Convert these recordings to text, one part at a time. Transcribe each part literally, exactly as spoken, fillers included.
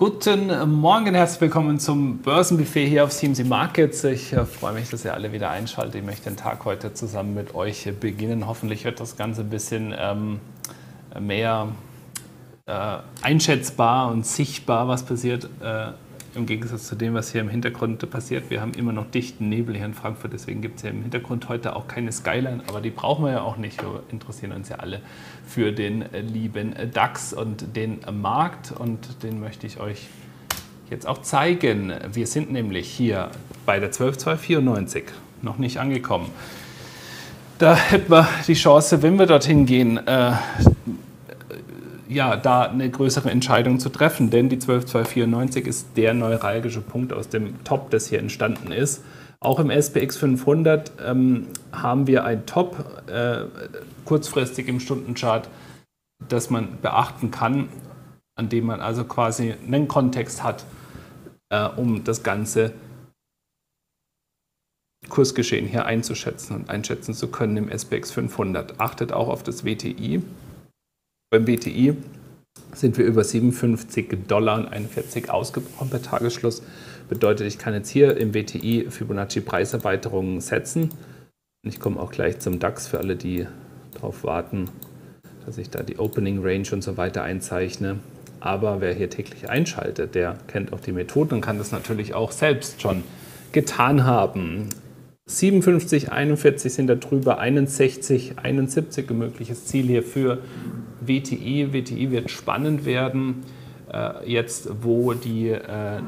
Guten Morgen, herzlich willkommen zum Börsenbuffet hier auf C M C Markets. Ich äh, freue mich, dass ihr alle wieder einschaltet. Ich möchte den Tag heute zusammen mit euch beginnen. Hoffentlich wird das Ganze ein bisschen ähm, mehr äh, einschätzbar und sichtbar, was passiert, äh, im Gegensatz zu dem, was hier im Hintergrund passiert. Wir haben immer noch dichten Nebel hier in Frankfurt, deswegen gibt es hier im Hintergrund heute auch keine Skyline, aber die brauchen wir ja auch nicht. Wir interessieren uns ja alle für den lieben DAX und den Markt, und den möchte ich euch jetzt auch zeigen. Wir sind nämlich hier bei der zwölf Komma zwei neun vier, noch nicht angekommen. Da hätten wir die Chance, wenn wir dorthin gehen, äh, ja, da eine größere Entscheidung zu treffen, denn die zwölf Komma zwei neun vier ist der neuralgische Punkt aus dem Top, das hier entstanden ist. Auch im S P X fünfhundert ähm, haben wir ein Top äh, kurzfristig im Stundenchart, das man beachten kann, an dem man also quasi einen Kontext hat, äh, um das ganze Kursgeschehen hier einzuschätzen und einschätzen zu können im S P X fünfhundert. Achtet auch auf das W T I. Beim W T I sind wir über siebenundfünfzig Komma einundvierzig Dollar ausgebrochen bei Tagesschluss. Bedeutet, ich kann jetzt hier im W T I Fibonacci-Preiserweiterungen setzen. Ich komme auch gleich zum DAX für alle, die darauf warten, dass ich da die Opening Range und so weiter einzeichne. Aber wer hier täglich einschaltet, der kennt auch die Methoden und kann das natürlich auch selbst schon getan haben. siebenundfünfzig Komma einundvierzig sind da drüber, einundsechzig Komma einundsiebzig ein mögliches Ziel hier für W T I. W T I wird spannend werden, äh, jetzt wo die äh,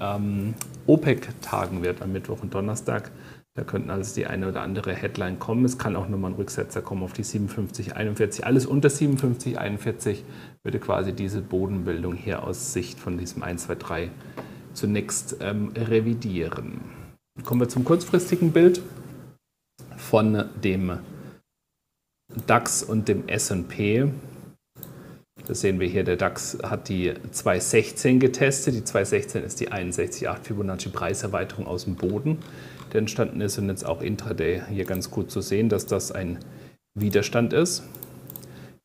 ähm, OPEC tagen wird am Mittwoch und Donnerstag. Da könnten also die eine oder andere Headline kommen. Es kann auch nochmal ein Rücksetzer kommen auf die siebenundfünfzig Komma einundvierzig. Alles unter siebenundfünfzig Komma einundvierzig würde quasi diese Bodenbildung hier aus Sicht von diesem eins, zwei, drei zunächst ähm, revidieren. Kommen wir zum kurzfristigen Bild von dem DAX und dem S und P. Das sehen wir hier, der DAX hat die zwei Komma sechzehn getestet. Die zwei Komma sechzehn ist die einundsechzig Komma acht Fibonacci-Preiserweiterung aus dem Boden, der entstanden ist, und jetzt auch Intraday hier ganz gut zu sehen, dass das ein Widerstand ist.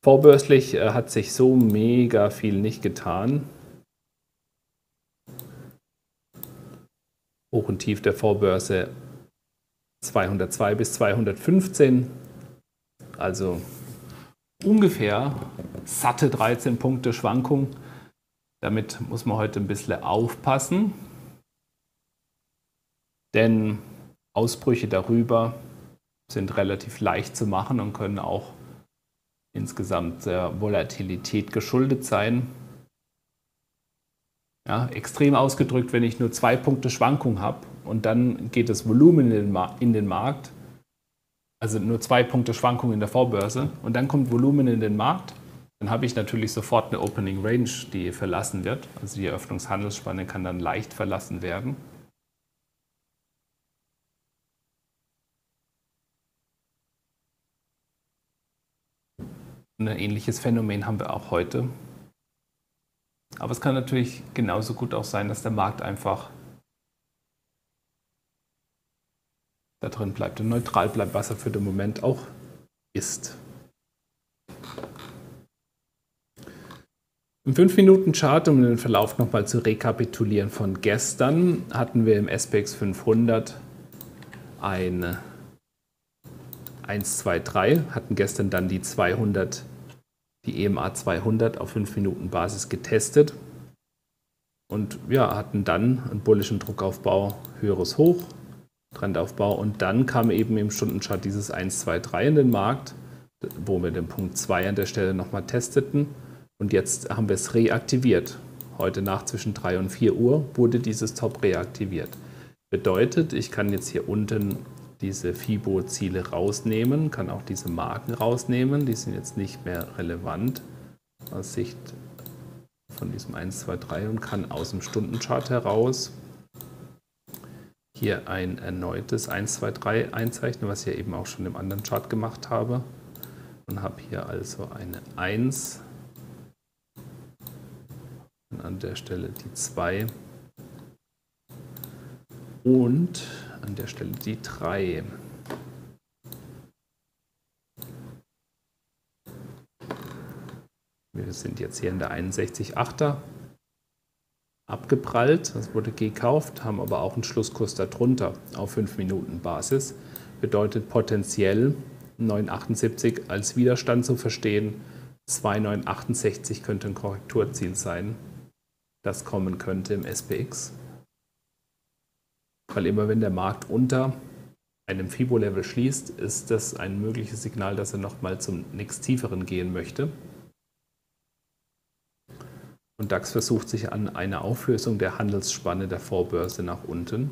Vorbörslich hat sich so mega viel nicht getan. Hoch und Tief der Vorbörse zweihundertzwei bis zweihundertfünfzehn, also ungefähr satte dreizehn Punkte Schwankung. Damit muss man heute ein bisschen aufpassen, denn Ausbrüche darüber sind relativ leicht zu machen und können auch insgesamt der Volatilität geschuldet sein. Ja, extrem ausgedrückt, wenn ich nur zwei Punkte Schwankung habe und dann geht das Volumen in den, Mar in den Markt, also nur zwei Punkte Schwankung in der Vorbörse und dann kommt Volumen in den Markt, dann habe ich natürlich sofort eine Opening Range, die verlassen wird. Also die Eröffnungshandelsspanne kann dann leicht verlassen werden. Und ein ähnliches Phänomen haben wir auch heute. Aber es kann natürlich genauso gut auch sein, dass der Markt einfach da drin bleibt und neutral bleibt, was er für den Moment auch ist. Im fünf Minuten Chart, um den Verlauf nochmal zu rekapitulieren von gestern, hatten wir im S P X fünfhundert eine eins, zwei, drei, hatten gestern dann die zweihundert, die E M A zweihundert auf fünf Minuten Basis getestet und ja, hatten dann einen bullischen Druckaufbau, höheres Hoch, Trendaufbau, und dann kam eben im Stundenchart dieses eins, zwei, drei in den Markt, wo wir den Punkt zwei an der Stelle nochmal testeten, und jetzt haben wir es reaktiviert. Heute Nacht zwischen drei und vier Uhr wurde dieses Top reaktiviert. Bedeutet, ich kann jetzt hier unten diese Fibo-Ziele rausnehmen, kann auch diese Marken rausnehmen, die sind jetzt nicht mehr relevant aus Sicht von diesem eins, zwei, drei, und kann aus dem Stundenchart heraus hier ein erneutes eins, zwei, drei einzeichnen, was ich ja eben auch schon im anderen Chart gemacht habe, und habe hier also eine eins und an der Stelle die zwei und an der Stelle die drei. Wir sind jetzt hier in der einundsechzig Komma achter abgeprallt, das wurde gekauft, haben aber auch einen Schlusskurs darunter auf fünf Minuten Basis. Bedeutet potenziell neun Komma achtundsiebzig als Widerstand zu verstehen, zwei Komma neunhundertachtundsechzig könnte ein Korrekturziel sein, das kommen könnte im S P X. Weil immer wenn der Markt unter einem Fibo-Level schließt, ist das ein mögliches Signal, dass er nochmal zum nächst tieferen gehen möchte. Und DAX versucht sich an einer Auflösung der Handelsspanne der Vorbörse nach unten.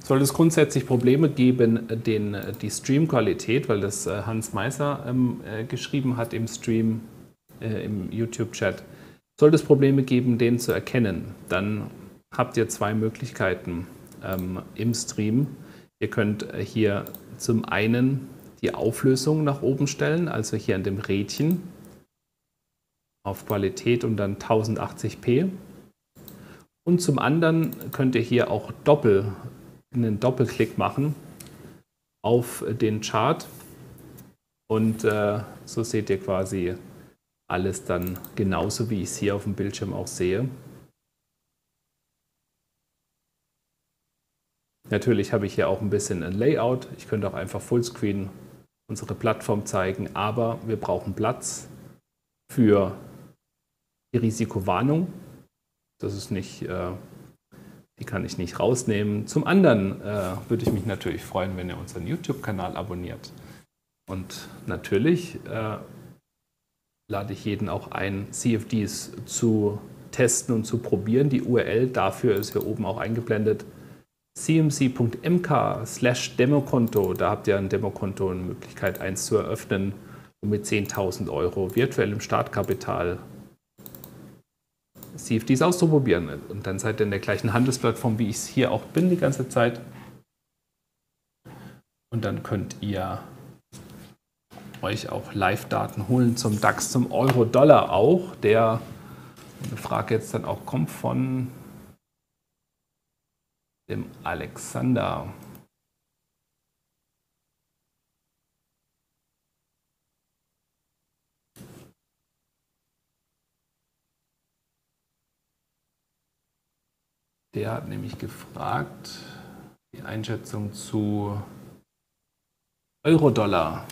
Sollte es grundsätzlich Probleme geben, den, die Streamqualität, weil das Hans Meiser ähm, äh, geschrieben hat im Stream, äh, im YouTube-Chat, sollte es Probleme geben, den zu erkennen, dann habt ihr zwei Möglichkeiten ähm, im Stream. Ihr könnt hier zum einen die Auflösung nach oben stellen, also hier an dem Rädchen auf Qualität und dann tausendachtzig p. Und zum anderen könnt ihr hier auch doppel einen Doppelklick machen auf den Chart und äh, so seht ihr quasi alles dann genauso, wie ich es hier auf dem Bildschirm auch sehe. Natürlich habe ich hier auch ein bisschen ein Layout, ich könnte auch einfach Fullscreen unsere Plattform zeigen, aber wir brauchen Platz für die Risikowarnung, das ist nicht äh, die kann ich nicht rausnehmen. Zum anderen äh, würde ich mich natürlich freuen, wenn ihr unseren YouTube-Kanal abonniert. Und natürlich äh, lade ich jeden auch ein, C F Ds zu testen und zu probieren. Die U R L dafür ist hier oben auch eingeblendet. c m c punkt m k slash Demokonto. Da habt ihr ein Demokonto und die Möglichkeit, eins zu eröffnen und mit zehntausend Euro virtuellem Startkapital C F Ds auszuprobieren und dann seid ihr in der gleichen Handelsplattform, wie ich es hier auch bin die ganze Zeit und dann könnt ihr euch auch Live-Daten holen zum DAX, zum Euro-Dollar auch, der eine Frage jetzt dann auch kommt von dem Alexander. Der hat nämlich gefragt, die Einschätzung zu Euro-Dollar.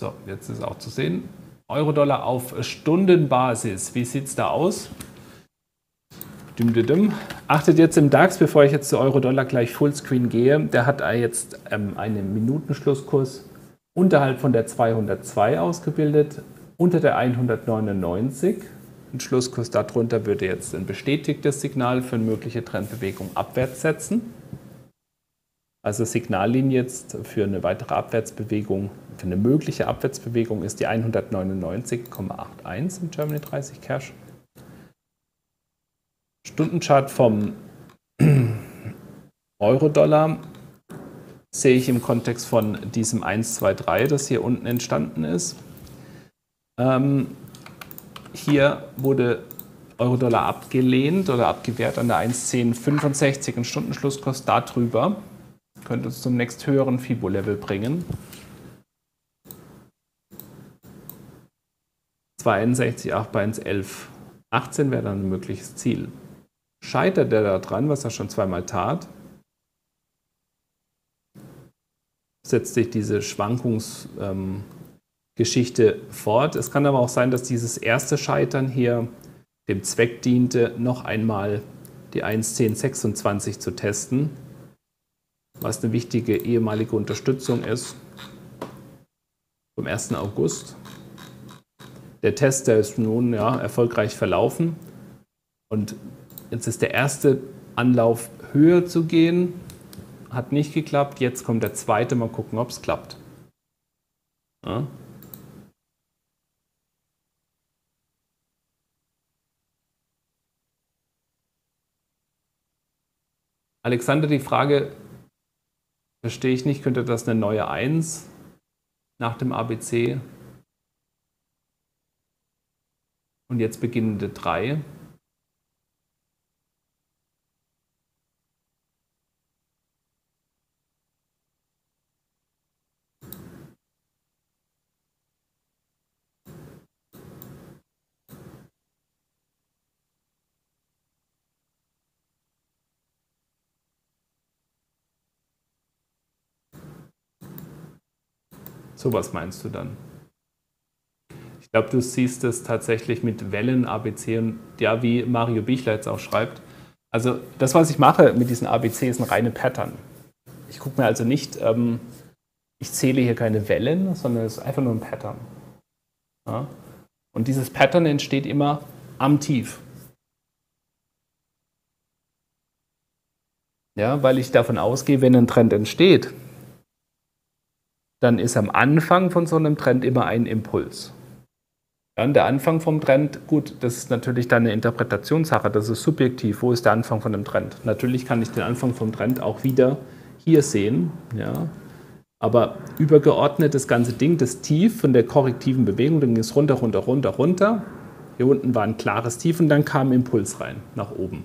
So, jetzt ist auch zu sehen. Euro-Dollar auf Stundenbasis. Wie sieht es da aus? Düm, düm, düm. Achtet jetzt im DAX, bevor ich jetzt zu Euro-Dollar gleich Fullscreen gehe. Der hat jetzt ähm, einen Minutenschlusskurs unterhalb von der zweihundertzwei ausgebildet. Unter der hundertneunundneunzig, ein Schlusskurs darunter würde jetzt ein bestätigtes Signal für eine mögliche Trendbewegung abwärts setzen. Also Signallinie jetzt für eine weitere Abwärtsbewegung, für eine mögliche Abwärtsbewegung ist die hundertneunundneunzig Komma einundachtzig im Germany dreißig Cash. Stundenchart vom Euro-Dollar sehe ich im Kontext von diesem eins zwei drei, das hier unten entstanden ist. Ähm, hier wurde Euro-Dollar abgelehnt oder abgewehrt an der eins Komma zehn fünfundsechzig, ein Stundenschlusskurs darüber. Könnte uns zum nächst höheren Fibo-Level bringen. zwei Komma sechs eins acht bei eins Komma elf achtzehn wäre dann ein mögliches Ziel. Scheitert er da dran, was er schon zweimal tat, setzt sich diese Schwankungs- ähm, Geschichte fort. Es kann aber auch sein, dass dieses erste Scheitern hier dem Zweck diente, noch einmal die eins Komma zehn sechsundzwanzig zu testen, was eine wichtige ehemalige Unterstützung ist vom ersten August. Der Test, der ist nun ja erfolgreich verlaufen und jetzt ist der erste Anlauf höher zu gehen, hat nicht geklappt, jetzt kommt der zweite, mal gucken, ob es klappt. Ja. Alexander, die Frage verstehe ich nicht, könnte das eine neue eins nach dem A B C und jetzt beginnende drei? Sowas meinst du dann? Ich glaube, du siehst es tatsächlich mit Wellen, A B C und ja, wie Mario Bichler jetzt auch schreibt. Also das, was ich mache mit diesen A B C, ist ein reine Pattern. Ich gucke mir also nicht, ähm, ich zähle hier keine Wellen, sondern es ist einfach nur ein Pattern. Ja? Und dieses Pattern entsteht immer am Tief. Ja, weil ich davon ausgehe, wenn ein Trend entsteht, dann ist am Anfang von so einem Trend immer ein Impuls. Ja, und der Anfang vom Trend, gut, das ist natürlich dann eine Interpretationssache, das ist subjektiv. Wo ist der Anfang von einem Trend? Natürlich kann ich den Anfang vom Trend auch wieder hier sehen, ja. Aber übergeordnet das ganze Ding, das Tief von der korrektiven Bewegung, dann ging es runter, runter, runter, runter. Hier unten war ein klares Tief und dann kam ein Impuls rein, nach oben.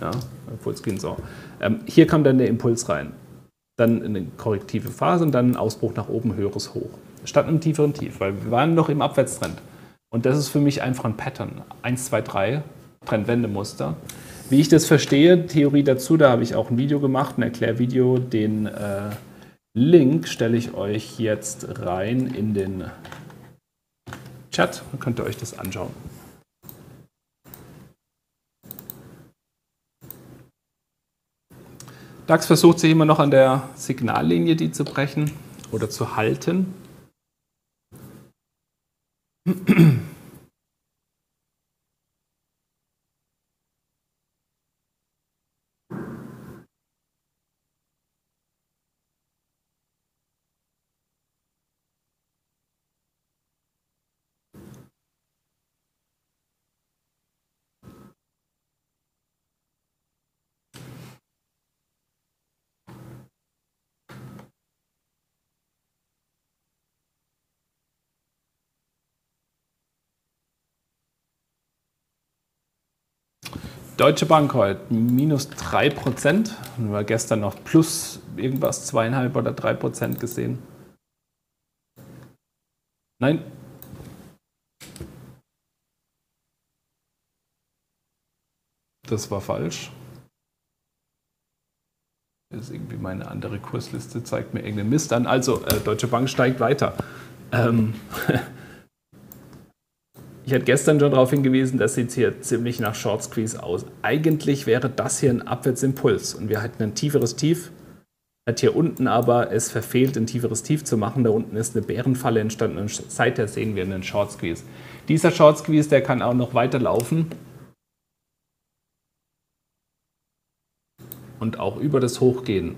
Ja, Impuls ging so. Ähm, hier kam dann der Impuls rein. Dann eine korrektive Phase und dann ein Ausbruch nach oben, höheres Hoch. Statt einem tieferen Tief, weil wir waren noch im Abwärtstrend. Und das ist für mich einfach ein Pattern. eins, zwei, drei, Trendwendemuster. Wie ich das verstehe, Theorie dazu, da habe ich auch ein Video gemacht, ein Erklärvideo. Den äh, Link stelle ich euch jetzt rein in den Chat. Dann könnt ihr euch das anschauen. DAX versucht sich immer noch an der Signallinie, die zu brechen oder zu halten. Deutsche Bank heute minus drei Prozent, wir haben gestern noch plus irgendwas zweieinhalb oder drei Prozent gesehen. Nein. Das war falsch. Das ist irgendwie meine andere Kursliste, zeigt mir irgendeinen Mist an. Also, äh, Deutsche Bank steigt weiter. Ähm. Ich hatte gestern schon darauf hingewiesen, das sieht hier ziemlich nach Short Squeeze aus. Eigentlich wäre das hier ein Abwärtsimpuls und wir hatten ein tieferes Tief, hat hier unten aber es verfehlt, ein tieferes Tief zu machen. Da unten ist eine Bärenfalle entstanden und seither sehen wir einen Short Squeeze. Dieser Short Squeeze, der kann auch noch weiterlaufen und auch über das Hoch gehen,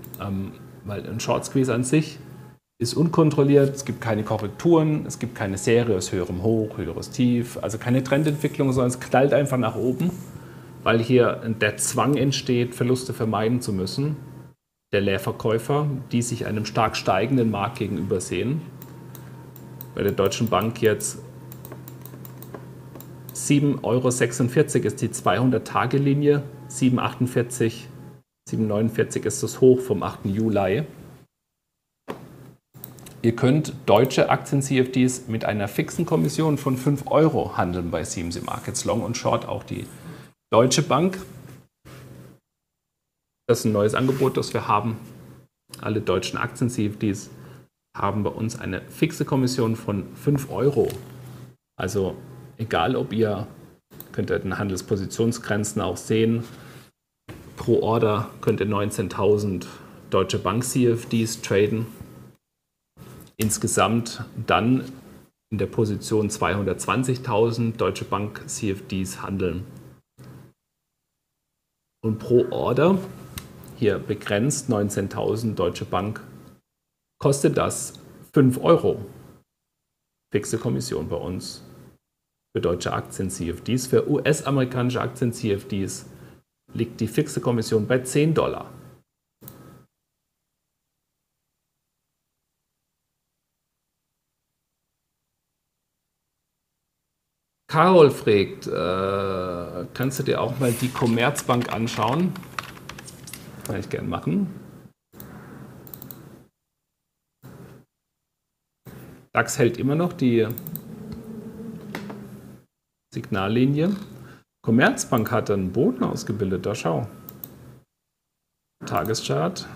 weil ein Short Squeeze an sich ist unkontrolliert, es gibt keine Korrekturen, es gibt keine Serie aus höherem Hoch, höheres Tief, also keine Trendentwicklung, sondern es knallt einfach nach oben, weil hier der Zwang entsteht, Verluste vermeiden zu müssen, der Leerverkäufer, die sich einem stark steigenden Markt gegenüber sehen. Bei der Deutschen Bank jetzt sieben Euro sechsundvierzig ist die zweihundert-Tage-Linie, sieben Euro achtundvierzig, sieben Euro neunundvierzig ist das Hoch vom achten Juli. Ihr könnt deutsche Aktien-C F Ds mit einer fixen Kommission von fünf Euro handeln bei C M C Markets, Long und Short, auch die Deutsche Bank. Das ist ein neues Angebot, das wir haben. Alle deutschen Aktien-C F Ds haben bei uns eine fixe Kommission von fünf Euro. Also egal, ob ihr, könnt ihr den Handelspositionsgrenzen auch sehen, pro Order könnt ihr neunzehntausend Deutsche Bank C F Ds traden. Insgesamt dann in der Position zweihundertzwanzigtausend Deutsche Bank C F Ds handeln. Und pro Order, hier begrenzt neunzehntausend Deutsche Bank, kostet das fünf Euro. Fixe Kommission bei uns für deutsche Aktien C F Ds. Für U S-amerikanische Aktien C F Ds liegt die fixe Kommission bei zehn Dollar. Carol fragt, äh, kannst du dir auch mal die Commerzbank anschauen? Kann ich gern machen. DAX hält immer noch die Signallinie. Commerzbank hat einen Boden ausgebildet, da schau. Tageschart,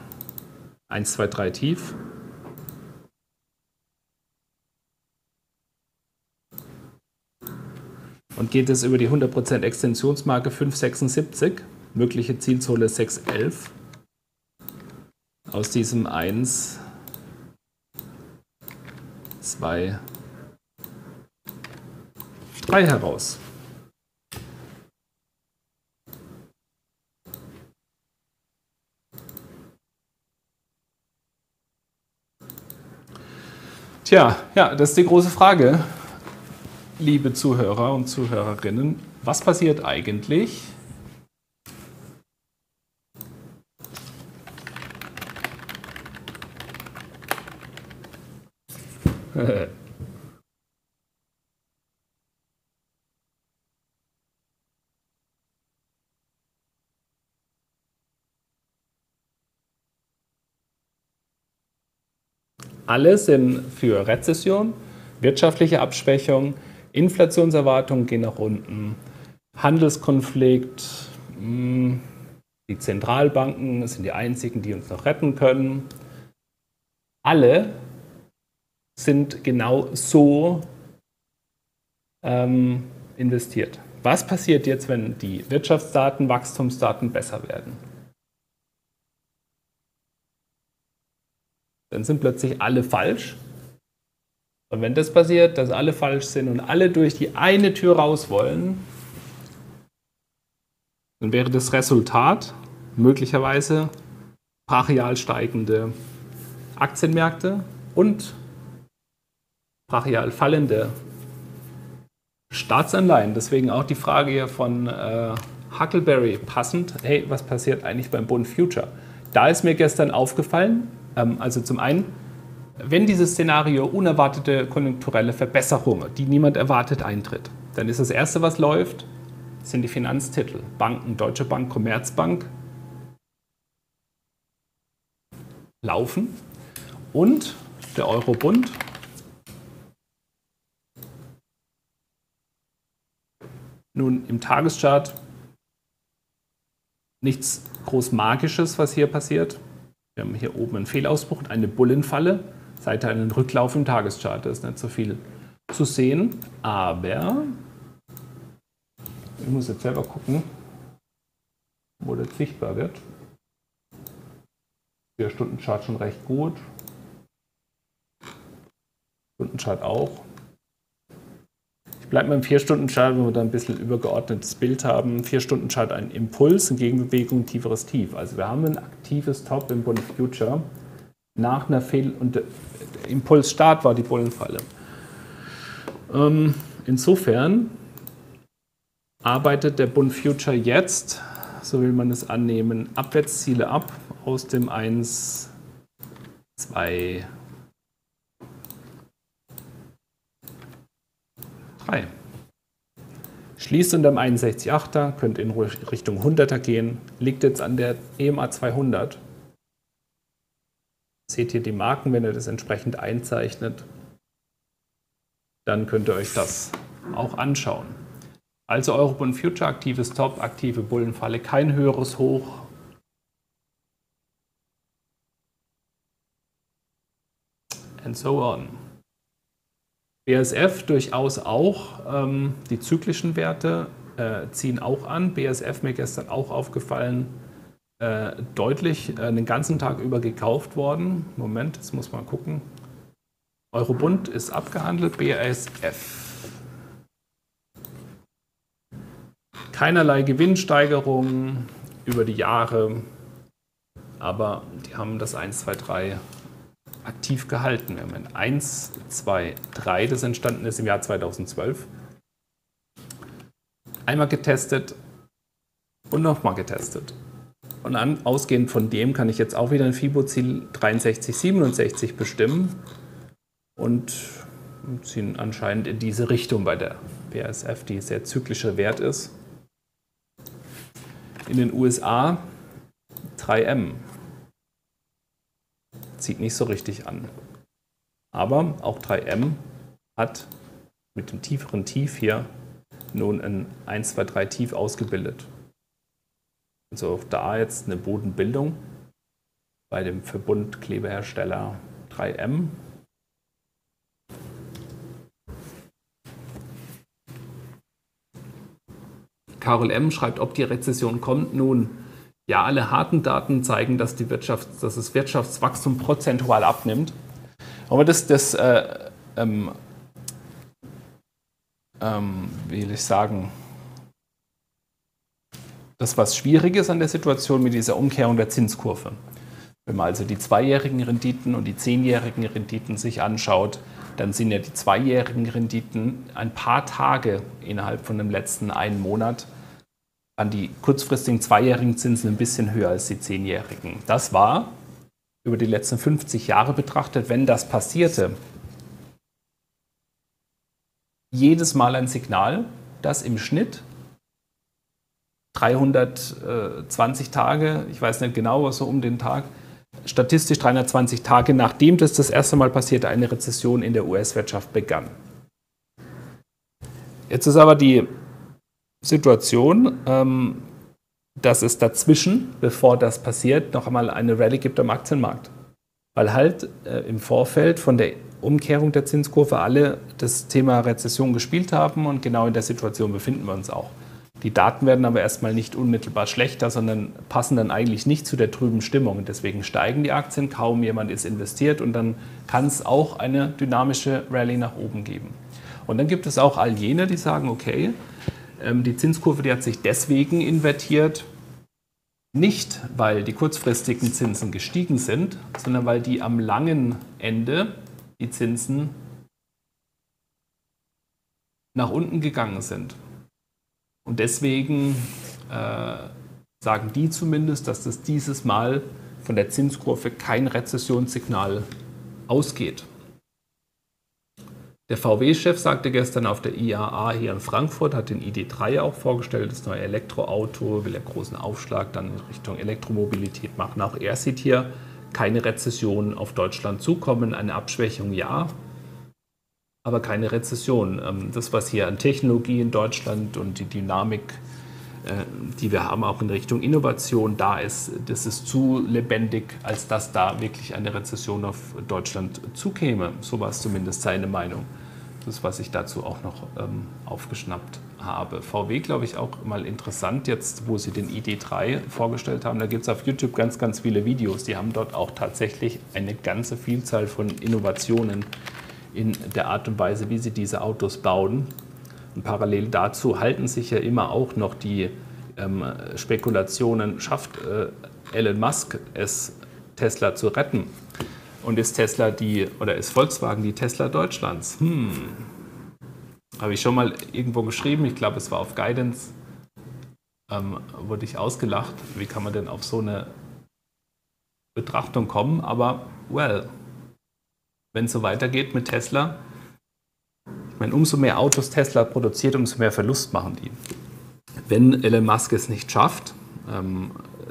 eins, zwei, drei tief. und geht es über die hundert Prozent Extensionsmarke fünf Komma sechsundsiebzig. Mögliche Zielzone sechs Komma elf. Aus diesem eins, zwei, drei heraus. Tja, ja, das ist die große Frage, liebe Zuhörer und Zuhörerinnen. Was passiert eigentlich, alle sind für Rezession, wirtschaftliche Abschwächung, Inflationserwartungen gehen nach unten, Handelskonflikt, die Zentralbanken sind die einzigen, die uns noch retten können. Alle sind genau so ähm, investiert. Was passiert jetzt, wenn die Wirtschaftsdaten, Wachstumsdaten besser werden? Dann sind plötzlich alle falsch. Und wenn das passiert, dass alle falsch sind und alle durch die eine Tür raus wollen, dann wäre das Resultat möglicherweise brachial steigende Aktienmärkte und brachial fallende Staatsanleihen. Deswegen auch die Frage hier von äh, Huckleberry passend, hey, was passiert eigentlich beim Bund Future? Da ist mir gestern aufgefallen, also zum einen, wenn dieses Szenario unerwartete konjunkturelle Verbesserungen, die niemand erwartet, eintritt, dann ist das Erste, was läuft, sind die Finanztitel. Banken, Deutsche Bank, Commerzbank laufen und der Eurobund nun im Tageschart nichts groß Magisches, was hier passiert. Wir haben hier oben einen Fehlausbruch und eine Bullenfalle. Seid ihr einen Rücklauf im Tageschart, da ist nicht so viel zu sehen. Aber ich muss jetzt selber gucken, wo das sichtbar wird. Der Stundenchart schon recht gut. Stundenchart auch. Ich bleibe beim vier Stunden Chart, wenn wir da ein bisschen übergeordnetes Bild haben. vier Stunden Chart ein Impuls, eine Gegenbewegung, tieferes Tief. Also wir haben ein aktives Top im Bund Future. Nach einer Fehl- und Impulsstart war die Bullenfalle. Ähm, insofern arbeitet der Bund Future jetzt, so will man es annehmen, Abwärtsziele ab aus dem eins, zwei, drei. Schließt unter dem einundsechzig Komma achter, könnt in Richtung hunderter gehen, liegt jetzt an der E M A zweihundert. Seht ihr die Marken, wenn ihr das entsprechend einzeichnet, dann könnt ihr euch das auch anschauen. Also Eurobund Future, aktives Top, aktive Bullenfalle, kein höheres Hoch. And so on. B A S F durchaus auch, ähm, die zyklischen Werte äh, ziehen auch an. B A S F, mir gestern auch aufgefallen, äh, deutlich äh, den ganzen Tag über gekauft worden. Moment, jetzt muss man gucken. Eurobund ist abgehandelt, B A S F. Keinerlei Gewinnsteigerungen über die Jahre, aber die haben das eins, zwei, drei aktiv gehalten. Wir haben eins, zwei, drei, das entstanden ist im Jahr zweitausendzwölf. Einmal getestet und nochmal getestet. Und an, ausgehend von dem kann ich jetzt auch wieder ein Fibo-Ziel dreiundsechzig Komma siebenundsechzig bestimmen und ziehen anscheinend in diese Richtung bei der B A S F, die sehr zyklischer Wert ist. In den U S A drei M. Zieht nicht so richtig an. Aber auch drei M hat mit dem tieferen Tief hier nun ein eins, zwei, drei Tief ausgebildet. Also auch da jetzt eine Bodenbildung bei dem Verbundklebehersteller drei M. Carol M. schreibt, ob die Rezession kommt. Nun, ja, alle harten Daten zeigen, dass, die Wirtschaft, dass das Wirtschaftswachstum prozentual abnimmt. Aber das, das äh, ähm, ähm, wie will ich sagen, das, was schwierig ist an der Situation mit dieser Umkehrung der Zinskurve. Wenn man also die zweijährigen Renditen und die zehnjährigen Renditen sich anschaut, dann sind ja die zweijährigen Renditen ein paar Tage innerhalb von dem letzten einen Monat an die kurzfristigen zweijährigen Zinsen ein bisschen höher als die zehnjährigen. Das war über die letzten fünfzig Jahre betrachtet, wenn das passierte, jedes Mal ein Signal, dass im Schnitt dreihundertzwanzig Tage, ich weiß nicht genau, was so um den Tag, statistisch dreihundertzwanzig Tage, nachdem das das erste Mal passierte, eine Rezession in der U S-Wirtschaft begann. Jetzt ist aber die Situation, dass es dazwischen, bevor das passiert, noch einmal eine Rallye gibt am Aktienmarkt. Weil halt im Vorfeld von der Umkehrung der Zinskurve alle das Thema Rezession gespielt haben und genau in der Situation befinden wir uns auch. Die Daten werden aber erstmal nicht unmittelbar schlechter, sondern passen dann eigentlich nicht zu der trüben Stimmung. Deswegen steigen die Aktien, kaum jemand ist investiert und dann kann es auch eine dynamische Rallye nach oben geben. Und dann gibt es auch all jene, die sagen, okay, die Zinskurve, die hat sich deswegen invertiert, nicht weil die kurzfristigen Zinsen gestiegen sind, sondern weil die am langen Ende die Zinsen nach unten gegangen sind. Und deswegen äh, sagen die zumindest, dass das dieses Mal von der Zinskurve kein Rezessionssignal ausgeht. Der V W-Chef sagte gestern auf der I A A hier in Frankfurt, hat den I D drei auch vorgestellt, das neue Elektroauto, will ja großen Aufschlag dann in Richtung Elektromobilität machen. Auch er sieht hier keine Rezession auf Deutschland zukommen, eine Abschwächung ja, aber keine Rezession. Das, was hier an Technologie in Deutschland und die Dynamik, die wir haben, auch in Richtung Innovation da ist, das ist zu lebendig, als dass da wirklich eine Rezession auf Deutschland zukäme. So war es zumindest seine Meinung. Das, was ich dazu auch noch aufgeschnappt habe. V W, glaube ich, auch mal interessant jetzt, wo sie den I D drei vorgestellt haben. Da gibt es auf YouTube ganz, ganz viele Videos. Die haben dort auch tatsächlich eine ganze Vielzahl von Innovationen in der Art und Weise, wie sie diese Autos bauen. Und parallel dazu halten sich ja immer auch noch die ähm, Spekulationen, schafft äh, Elon Musk es, Tesla zu retten? Und ist Tesla die, oder ist Volkswagen die Tesla Deutschlands? Hm. Habe ich schon mal irgendwo geschrieben, ich glaube, es war auf Guidance, ähm, wurde ich ausgelacht. Wie kann man denn auf so eine Betrachtung kommen? Aber, well, wenn es so weitergeht mit Tesla, ich meine, umso mehr Autos Tesla produziert, umso mehr Verlust machen die. Wenn Elon Musk es nicht schafft,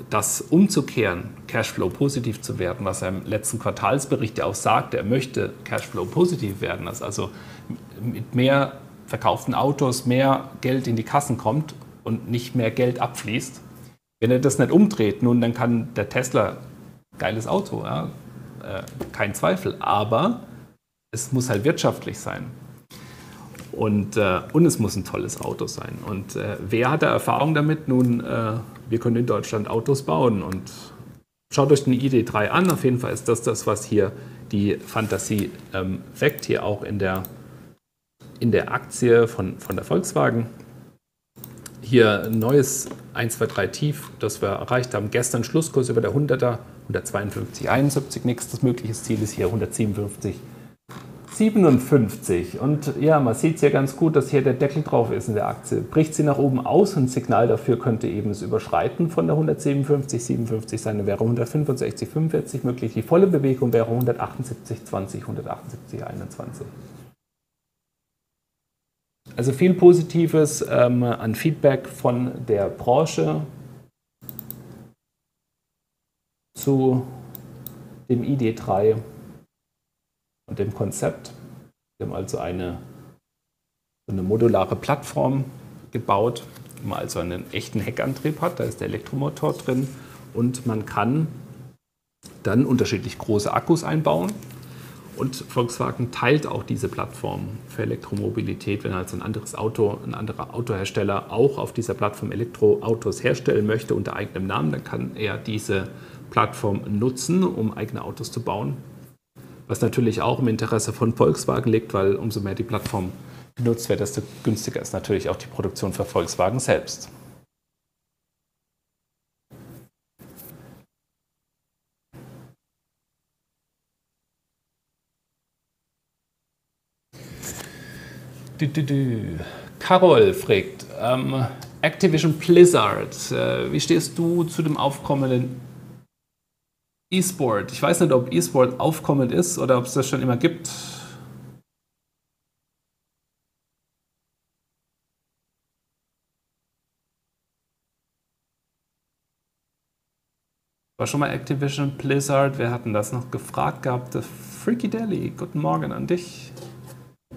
das umzukehren, Cashflow-positiv zu werden, was er im letzten Quartalsbericht ja auch sagte, er möchte Cashflow-positiv werden, dass also mit mehr verkauften Autos mehr Geld in die Kassen kommt und nicht mehr Geld abfließt. Wenn er das nicht umdreht, nun, dann kann der Tesla, geiles Auto, ja, kein Zweifel, aber es muss halt wirtschaftlich sein und, äh, und es muss ein tolles Auto sein. Und äh, wer hat da Erfahrung damit? Nun, äh, wir können in Deutschland Autos bauen und schaut euch den I D drei an, auf jeden Fall ist das das, was hier die Fantasie ähm, weckt, hier auch in der, in der Aktie von, von der Volkswagen. Hier ein neues eins zwei drei Tief, das wir erreicht haben. Gestern Schlusskurs über der Hunderter, hundertzweiundfünfzig Komma einundsiebzig. Nächstes mögliches Ziel ist hier hundertsiebenundfünfzig Komma siebenundfünfzig. Und ja, man sieht es ja ganz gut, dass hier der Deckel drauf ist in der Aktie. Bricht sie nach oben aus und Signal dafür könnte eben das Überschreiten von der hundertsiebenundfünfzig Komma siebenundfünfzig sein. Wäre hundertfünfundsechzig Komma fünfundvierzig möglich. Die volle Bewegung wäre hundertachtundsiebzig Komma zwanzig, hundertachtundsiebzig Komma einundzwanzig. Also viel Positives ähm, an Feedback von der Branche zu dem I D drei und dem Konzept. Wir haben also eine, eine modulare Plattform gebaut, wo man also einen echten Heckantrieb hat, da ist der Elektromotor drin und man kann dann unterschiedlich große Akkus einbauen. Und Volkswagen teilt auch diese Plattform für Elektromobilität, wenn also ein anderes Auto, ein anderer Autohersteller auch auf dieser Plattform Elektroautos herstellen möchte unter eigenem Namen, dann kann er diese Plattform nutzen, um eigene Autos zu bauen. Was natürlich auch im Interesse von Volkswagen liegt, weil umso mehr die Plattform genutzt wird, desto günstiger ist natürlich auch die Produktion für Volkswagen selbst. Du, du, du. Carol fragt, ähm, Activision Blizzard, äh, wie stehst du zu dem aufkommenden E-Sport? Ich weiß nicht, ob E-Sport aufkommend ist oder ob es das schon immer gibt. War schon mal Activision Blizzard, wer hat denn das noch gefragt gehabt? The Freaky Deli, guten Morgen an dich.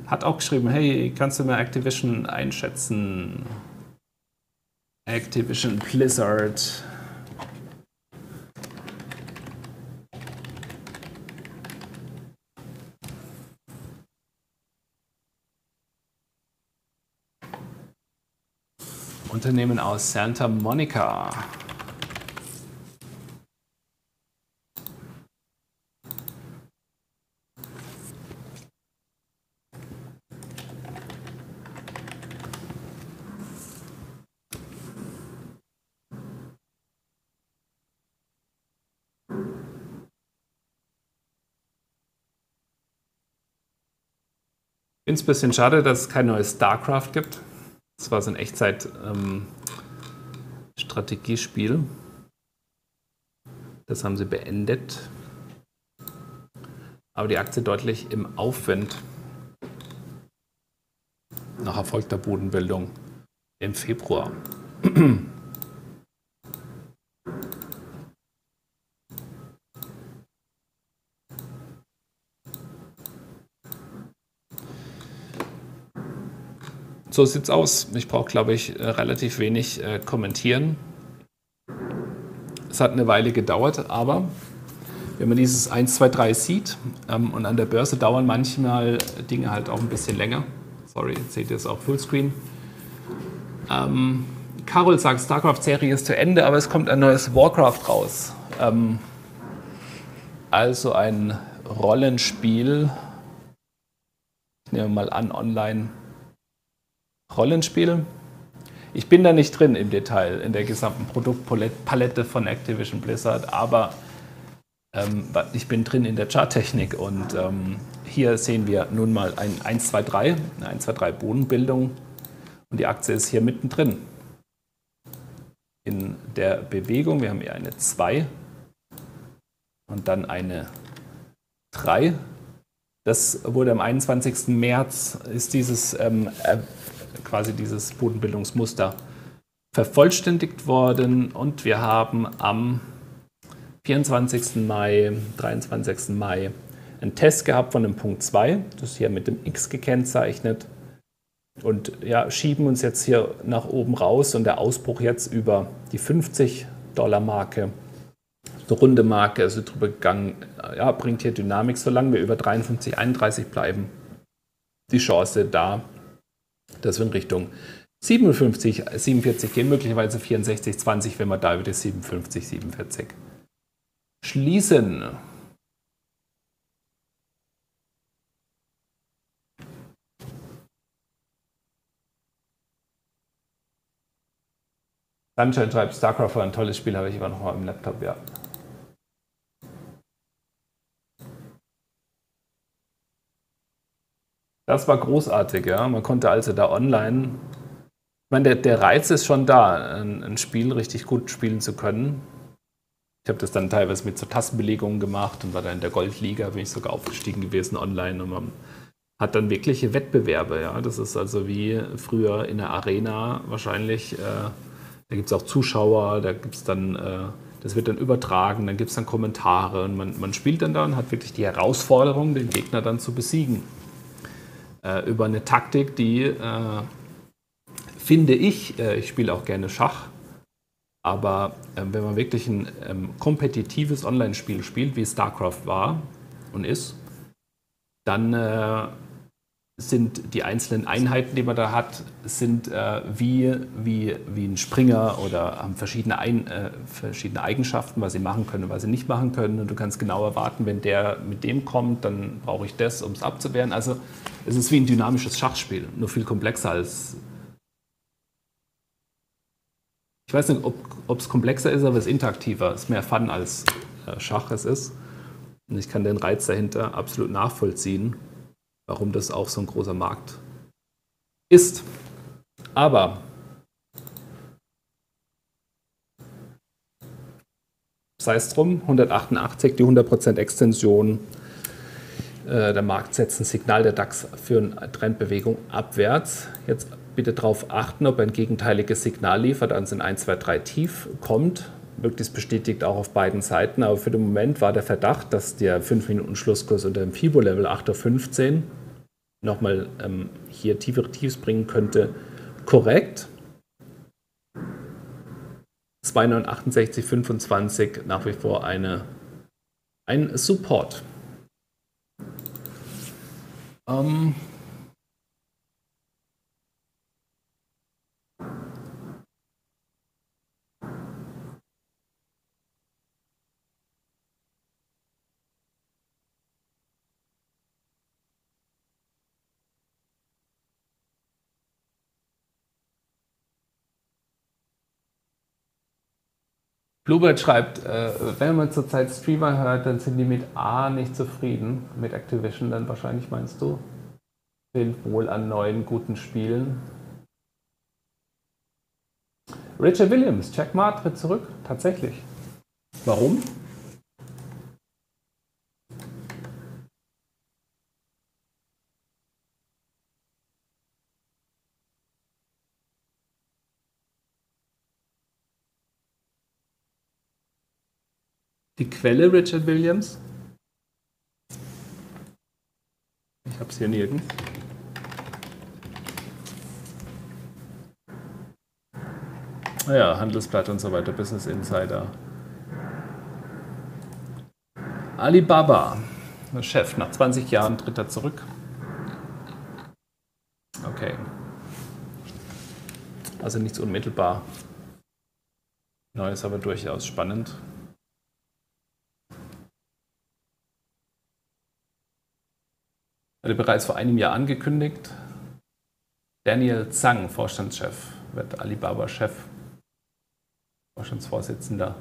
Hat auch geschrieben, hey, kannst du mir Activision einschätzen? Activision Blizzard. Unternehmen aus Santa Monica. Ich finde es ein bisschen schade, dass es kein neues StarCraft gibt. Das war so ein Echtzeit-Strategiespiel. Ähm, das haben sie beendet. Aber die Aktie deutlich im Aufwind. Nach erfolgter Bodenbildung im Februar. So sieht es aus. Ich brauche, glaube ich, relativ wenig äh, kommentieren. Es hat eine Weile gedauert, aber wenn man dieses eins, zwei, drei sieht ähm, und an der Börse dauern manchmal Dinge halt auch ein bisschen länger. Sorry, jetzt seht ihr es auch Fullscreen. Ähm, Carol sagt, StarCraft-Serie ist zu Ende, aber es kommt ein neues Warcraft raus. Ähm, also ein Rollenspiel. Ich nehme mal an, online. Rollenspiel. Ich bin da nicht drin im Detail, in der gesamten Produktpalette von Activision Blizzard, aber ähm, ich bin drin in der Charttechnik und ähm, hier sehen wir nun mal ein eins, zwei, drei, eine eins, zwei, drei Bodenbildung und die Aktie ist hier mittendrin in der Bewegung. Wir haben hier eine zwei und dann eine drei. Das wurde am einundzwanzigsten März, ist dieses ähm, quasi dieses Bodenbildungsmuster vervollständigt worden und wir haben am vierundzwanzigsten Mai, dreiundzwanzigsten Mai einen Test gehabt von dem Punkt zwei, das ist hier mit dem X gekennzeichnet und ja, schieben uns jetzt hier nach oben raus und der Ausbruch jetzt über die fünfzig Dollar Marke, die runde Marke, also drüber gegangen, ja, bringt hier Dynamik, solange wir über dreiundfünfzig Komma einunddreißig bleiben, die Chance da, dass wir in Richtung siebenundfünfzig, siebenundvierzig gehen, möglicherweise vierundsechzig Komma zwanzig, wenn wir da über die siebenundfünfzig, siebenundvierzig schließen. Sunshine schreibt, StarCraft war ein tolles Spiel, habe ich immer noch mal im Laptop, ja. Das war großartig, ja. Man konnte also da online. Ich meine, der, der Reiz ist schon da, ein, ein Spiel richtig gut spielen zu können. Ich habe das dann teilweise mit so Tastenbelegungen gemacht und war dann in der Goldliga, bin ich sogar aufgestiegen gewesen online und man hat dann wirkliche Wettbewerbe, ja. Das ist also wie früher in der Arena wahrscheinlich. Äh, da gibt es auch Zuschauer, da gibt's dann, äh, das wird dann übertragen, dann gibt es dann Kommentare und man, man spielt dann da und hat wirklich die Herausforderung, den Gegner dann zu besiegen. Über eine Taktik, die äh, finde ich, äh, ich spiele auch gerne Schach, aber äh, wenn man wirklich ein ähm, kompetitives Online-Spiel spielt, wie StarCraft war und ist, dann äh, sind die einzelnen Einheiten, die man da hat, sind äh, wie, wie, wie ein Springer oder haben verschiedene, Ein, äh, verschiedene Eigenschaften, was sie machen können und was sie nicht machen können. Und du kannst genau erwarten, wenn der mit dem kommt, dann brauche ich das, um es abzuwehren. Also es ist wie ein dynamisches Schachspiel, nur viel komplexer als... Ich weiß nicht, ob es komplexer ist, aber es ist interaktiver. Es ist mehr Fun, als äh, Schach es ist. Und ich kann den Reiz dahinter absolut nachvollziehen, warum das auch so ein großer Markt ist. Aber sei es drum, hundertachtundachtzig, die hundert Prozent Extension. Äh, der Markt setzt ein Signal, der DAX für eine Trendbewegung abwärts. Jetzt bitte darauf achten, ob ein gegenteiliges Signal liefert, also ein eins, zwei, drei tief kommt. Möglichst bestätigt auch auf beiden Seiten, aber für den Moment war der Verdacht, dass der fünf Minuten Schlusskurs unter dem Fibo-Level acht Komma fünfzehn nochmal ähm, hier tiefere Tiefs bringen könnte, korrekt. zwei Komma neunhundertachtundsechzig Komma fünfundzwanzig nach wie vor eine, ein Support. Ähm... Bluebird schreibt, äh, wenn man zurzeit Streamer hört, dann sind die mit A nicht zufrieden, mit Activision dann wahrscheinlich, meinst du? Fehlt wohl an neuen, guten Spielen. Richard Williams, Jack Ma tritt zurück, tatsächlich. Warum? Die Quelle Richard Williams. Ich habe es hier nirgends. Naja, Handelsblatt und so weiter, Business Insider. Alibaba, der Chef, nach zwanzig Jahren tritt er zurück. Okay. Also nichts unmittelbar Neues, aber durchaus spannend. Hatte bereits vor einem Jahr angekündigt. Daniel Zhang, Vorstandschef, wird Alibaba-Chef, Vorstandsvorsitzender.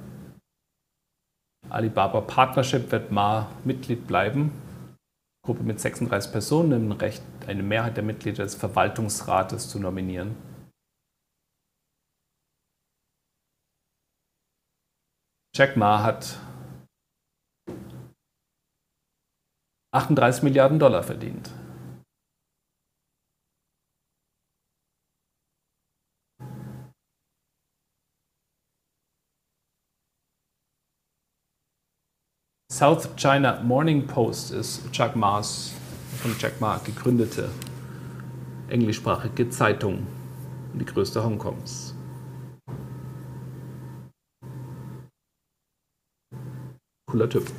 Alibaba Partnership wird Ma Mitglied bleiben. Gruppe mit sechsunddreißig Personen nimmt Recht, eine Mehrheit der Mitglieder des Verwaltungsrates zu nominieren. Jack Ma hat achtunddreißig Milliarden Dollar verdient. South China Morning Post ist Jack Ma's, von Jack Ma gegründete englischsprachige Zeitung, die größte Hongkongs. Cooler Typ.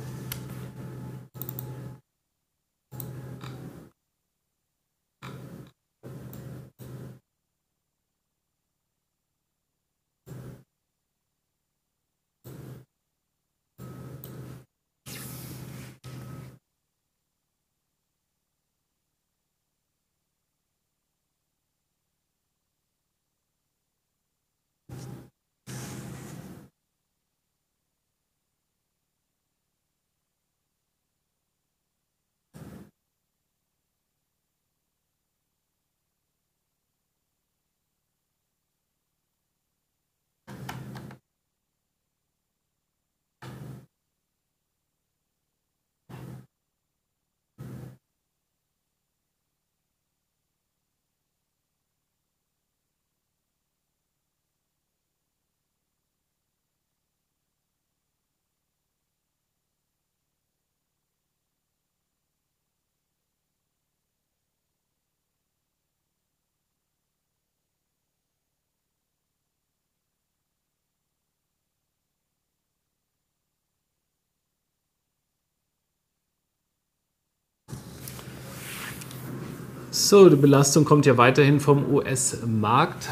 So, die Belastung kommt ja weiterhin vom U S-Markt.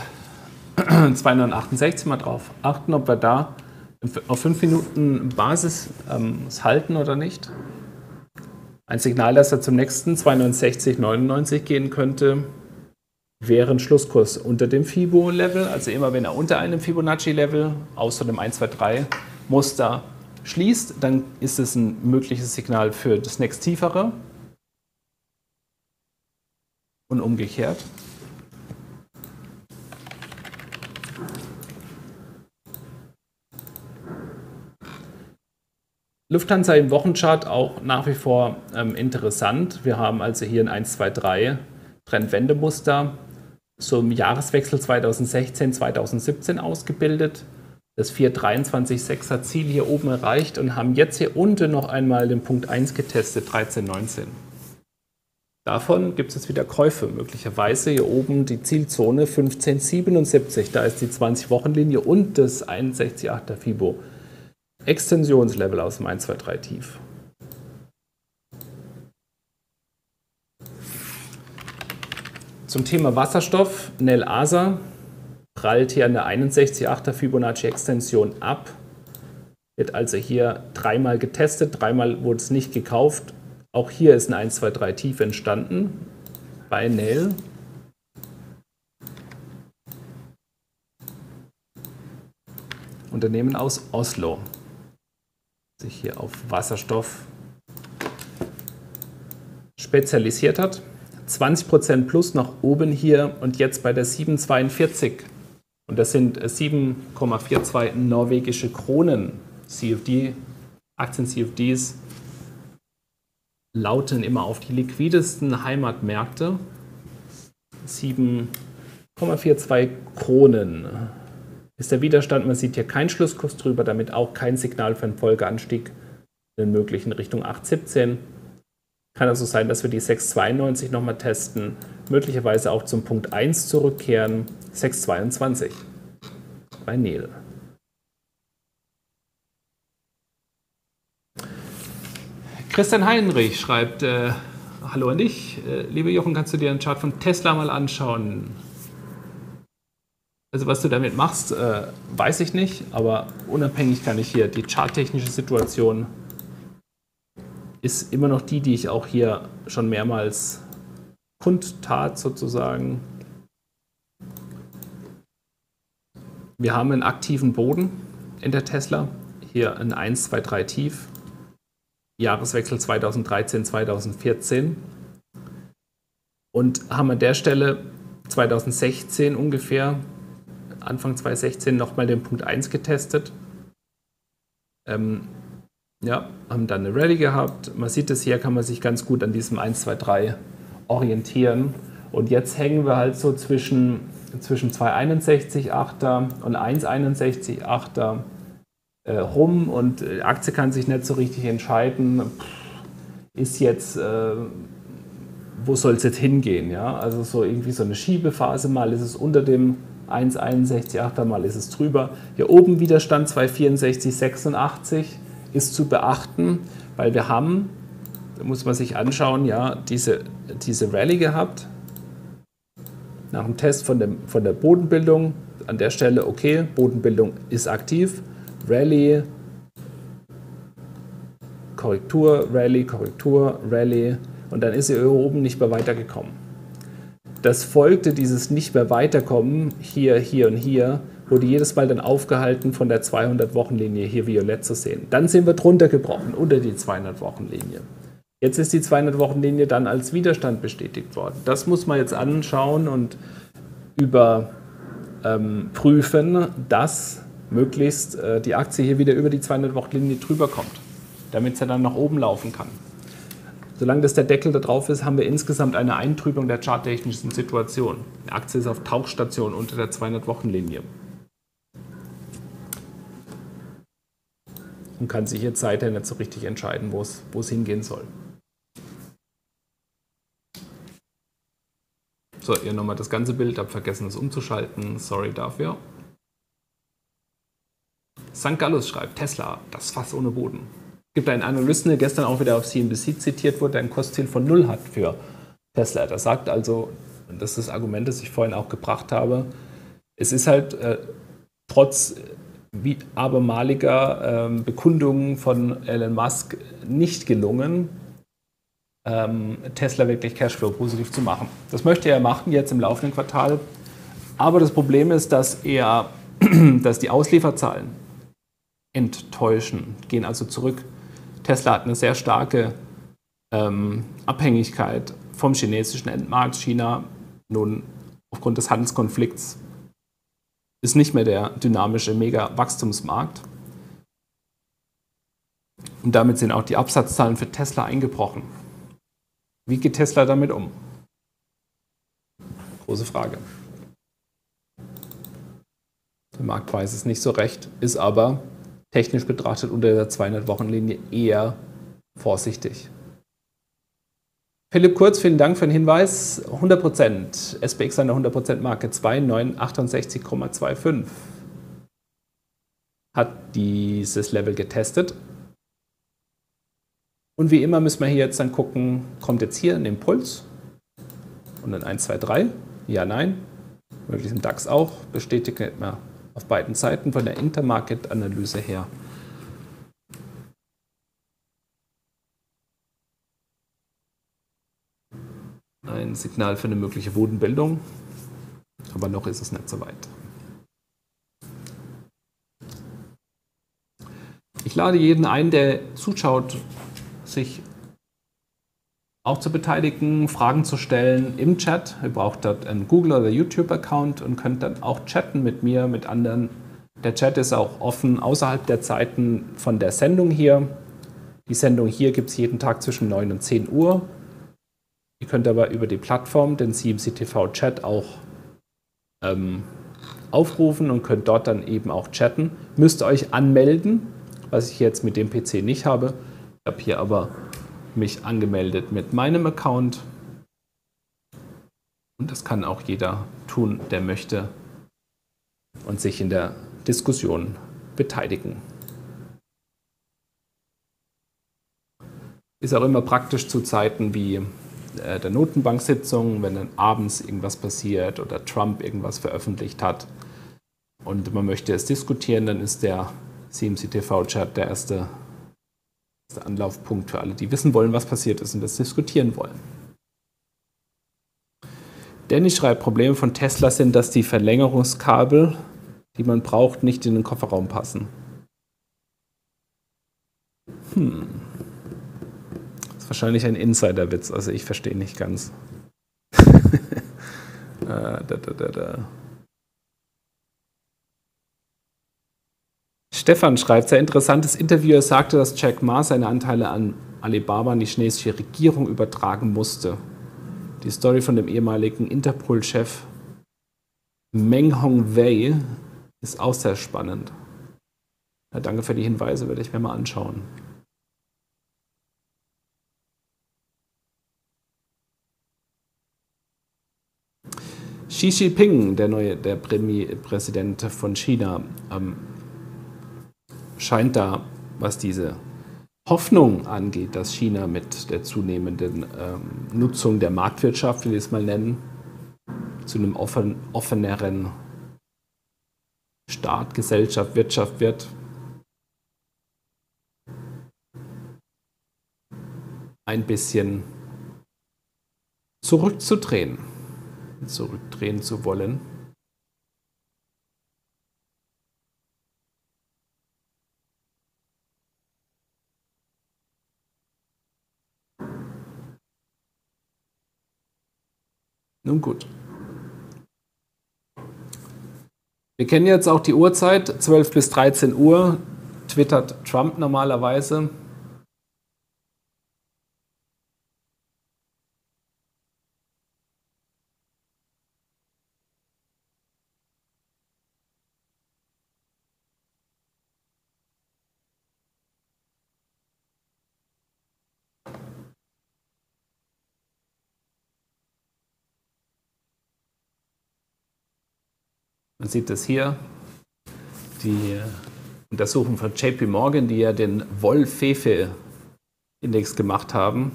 zweihundertachtundsechzig, mal drauf achten, ob wir da auf fünf Minuten Basis ähm, es halten oder nicht. Ein Signal, dass er zum nächsten zweiundsechzig neunundneunzig gehen könnte, wäre ein Schlusskurs unter dem Fibo-Level. Also immer, wenn er unter einem Fibonacci-Level, außer dem eins zwei drei Muster schließt, dann ist es ein mögliches Signal für das nächst tiefere und umgekehrt. Lufthansa im Wochenchart auch nach wie vor ähm, interessant. Wir haben also hier ein eins zwei drei Trendwendemuster zum Jahreswechsel zweitausendsechzehn zweitausendsiebzehn ausgebildet. Das vier dreiundzwanzig sechser Ziel hier oben erreicht und haben jetzt hier unten noch einmal den Punkt eins getestet, dreizehn neunzehn. Davon gibt es jetzt wieder Käufe, möglicherweise hier oben die Zielzone fünfzehn siebenundsiebzig. Da ist die zwanzig Wochen Linie und das einundsechzig achter Fibo. Extensionslevel aus dem eins zwei drei Tief. Zum Thema Wasserstoff, Nel-Asa prallt hier eine einundsechzig achter Fibonacci-Extension ab. Wird also hier dreimal getestet, dreimal wurde es nicht gekauft. Auch hier ist ein eins zwei drei Tief entstanden bei Nel. Unternehmen aus Oslo. Sich hier auf Wasserstoff spezialisiert hat. zwanzig Prozent plus nach oben hier und jetzt bei der sieben Komma zweiundvierzig. Und das sind sieben Komma zweiundvierzig norwegische Kronen. C F D, Aktien-C F Ds lauten immer auf die liquidesten Heimatmärkte. sieben Komma zweiundvierzig Kronen. Ist der Widerstand, man sieht hier keinen Schlusskurs drüber, damit auch kein Signal für einen Folgeanstieg in möglichen Richtung acht siebzehn. Kann also sein, dass wir die sechs zweiundneunzig nochmal testen, möglicherweise auch zum Punkt eins zurückkehren, sechs zweiundzwanzig bei Nel. Christian Heinrich schreibt, äh, hallo an dich, äh, liebe Jochen, kannst du dir einen Chart von Tesla mal anschauen? Also was du damit machst, äh, weiß ich nicht, aber unabhängig kann ich hier, die charttechnische Situation ist immer noch die, die ich auch hier schon mehrmals kundtat sozusagen. Wir haben einen aktiven Boden in der Tesla, hier ein eins zwei drei Tief, Jahreswechsel zweitausenddreizehn zweitausendvierzehn und haben an der Stelle zweitausendsechzehn ungefähr, Anfang zweitausendsechzehn nochmal den Punkt eins getestet. Ähm, ja, haben dann eine Rallye gehabt. Man sieht es hier, kann man sich ganz gut an diesem eins zwei drei orientieren. Und jetzt hängen wir halt so zwischen, zwischen zwei einundsechzig achter und eins einundsechzig achter äh, rum und die Aktie kann sich nicht so richtig entscheiden. Ist jetzt... Äh, wo soll es jetzt hingehen? Ja? Also so irgendwie so eine Schiebephase, mal ist es unter dem eins einundsechzig achter, mal ist es drüber. Hier oben Widerstand zwei vierundsechzig sechsundachtzig ist zu beachten, weil wir haben, da muss man sich anschauen, ja, diese, diese Rallye gehabt, nach dem Test von, dem, von der Bodenbildung, an der Stelle, okay, Bodenbildung ist aktiv, Rallye, Korrektur, Rallye, Korrektur, Rallye, und dann ist er hier oben nicht mehr weitergekommen. Das folgte dieses nicht mehr weiterkommen, hier, hier und hier, wurde jedes Mal dann aufgehalten von der zweihundert Wochen Linie, hier violett zu sehen. Dann sind wir drunter gebrochen, unter die zweihundert Wochen Linie. Jetzt ist die zweihundert Wochen Linie dann als Widerstand bestätigt worden. Das muss man jetzt anschauen und überprüfen, dass möglichst die Aktie hier wieder über die zweihundert Wochen Linie drüber kommt, damit sie dann nach oben laufen kann. Solange das der Deckel da drauf ist, haben wir insgesamt eine Eintrübung der charttechnischen Situation. Die Aktie ist auf Tauchstation unter der zweihundert Wochen Linie. Und kann sich jetzt seither nicht so richtig entscheiden, wo es, wo es hingehen soll. So, hier nochmal das ganze Bild. Hab vergessen, es umzuschalten. Sorry dafür. Sankt Gallus schreibt, Tesla, das Fass ohne Boden. Es gibt einen Analysten, der gestern auch wieder auf C N B C zitiert wurde, der ein Kursziel von null hat für Tesla. Das sagt also, und das ist das Argument, das ich vorhin auch gebracht habe, es ist halt äh, trotz wie abermaliger äh, Bekundungen von Elon Musk nicht gelungen, ähm, Tesla wirklich Cashflow-positiv zu machen. Das möchte er machen jetzt im laufenden Quartal. Aber das Problem ist, dass, er, dass die Auslieferzahlen enttäuschen, gehen also zurück. Tesla hat eine sehr starke ähm, Abhängigkeit vom chinesischen Endmarkt. China nun aufgrund des Handelskonflikts ist nicht mehr der dynamische Mega-Wachstumsmarkt. Und damit sind auch die Absatzzahlen für Tesla eingebrochen. Wie geht Tesla damit um? Große Frage. Der Markt weiß es nicht so recht, ist aber technisch betrachtet unter der zweihundert-Wochen-Linie eher vorsichtig. Philipp Kurz, vielen Dank für den Hinweis. hundert Prozent, S P X an der hundert Prozent-Marke zwei neun acht acht sechs Komma fünfundzwanzig hat dieses Level getestet. Und wie immer müssen wir hier jetzt dann gucken, kommt jetzt hier ein Impuls und dann eins, zwei, drei, ja, nein, möglichst im DAX auch, bestätigt nicht mehr auf beiden Seiten von der Intermarket-Analyse her. Ein Signal für eine mögliche Bodenbildung, aber noch ist es nicht so weit. Ich lade jeden ein, der zuschaut, sich auch zu beteiligen, Fragen zu stellen im Chat. Ihr braucht dort einen Google- oder YouTube-Account und könnt dann auch chatten mit mir, mit anderen. Der Chat ist auch offen außerhalb der Zeiten von der Sendung hier. Die Sendung hier gibt es jeden Tag zwischen neun und zehn Uhr. Ihr könnt aber über die Plattform den C M C T V Chat auch ähm, aufrufen und könnt dort dann eben auch chatten. Müsst euch anmelden, was ich jetzt mit dem P C nicht habe. Ich habe hier aber mich angemeldet mit meinem Account und das kann auch jeder tun, der möchte und sich in der Diskussion beteiligen. Ist auch immer praktisch zu Zeiten wie der Notenbank-Sitzung, wenn dann abends irgendwas passiert oder Trump irgendwas veröffentlicht hat und man möchte es diskutieren, dann ist der C M C T V Chat der erste Das ist der Anlaufpunkt für alle, die wissen wollen, was passiert ist und das diskutieren wollen. Danny schreibt, Probleme von Tesla sind, dass die Verlängerungskabel, die man braucht, nicht in den Kofferraum passen. Hm. Das ist wahrscheinlich ein Insiderwitz, also ich verstehe nicht ganz. da, da, da, da. Stefan schreibt, sehr interessantes Interview, er sagte, dass Jack Ma seine Anteile an Alibaba an die chinesische Regierung übertragen musste. Die Story von dem ehemaligen Interpol-Chef Meng Hongwei ist auch sehr spannend. Ja, danke für die Hinweise, werde ich mir mal anschauen. Xi Jinping, der neue der Premierpräsident von China, ähm, scheint da, was diese Hoffnung angeht, dass China mit der zunehmenden ähm, Nutzung der Marktwirtschaft, will ich es mal nennen, zu einem offen, offeneren Staat, Gesellschaft, Wirtschaft wird. Ein bisschen zurückzudrehen, zurückdrehen zu wollen. Nun gut. Wir kennen jetzt auch die Uhrzeit, zwölf bis dreizehn Uhr, twittert Trump normalerweise. Man sieht das hier, die Untersuchung von J P Morgan, die ja den Wollfefe-Index gemacht haben,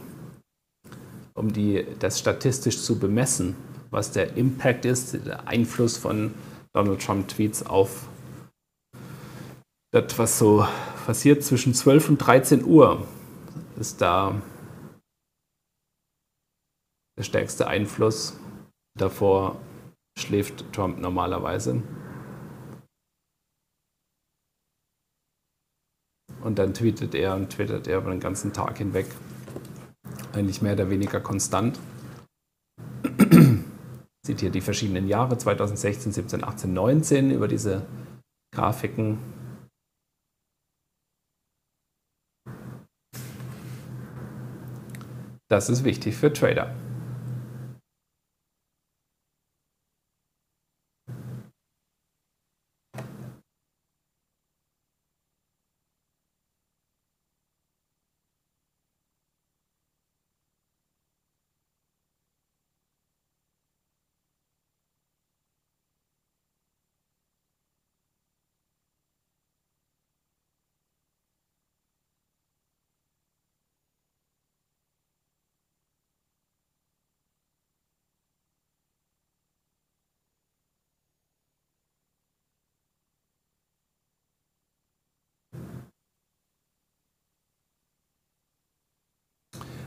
um die, das statistisch zu bemessen, was der Impact ist, der Einfluss von Donald Trump-Tweets auf das, was so passiert zwischen zwölf und dreizehn Uhr, ist da der stärkste Einfluss. Davor schläft Trump normalerweise. Und dann tweetet er und twittert er über den ganzen Tag hinweg. Eigentlich mehr oder weniger konstant. Sieht hier die verschiedenen Jahre, zweitausendsechzehn, siebzehn, achtzehn, neunzehn, über diese Grafiken. Das ist wichtig für Trader.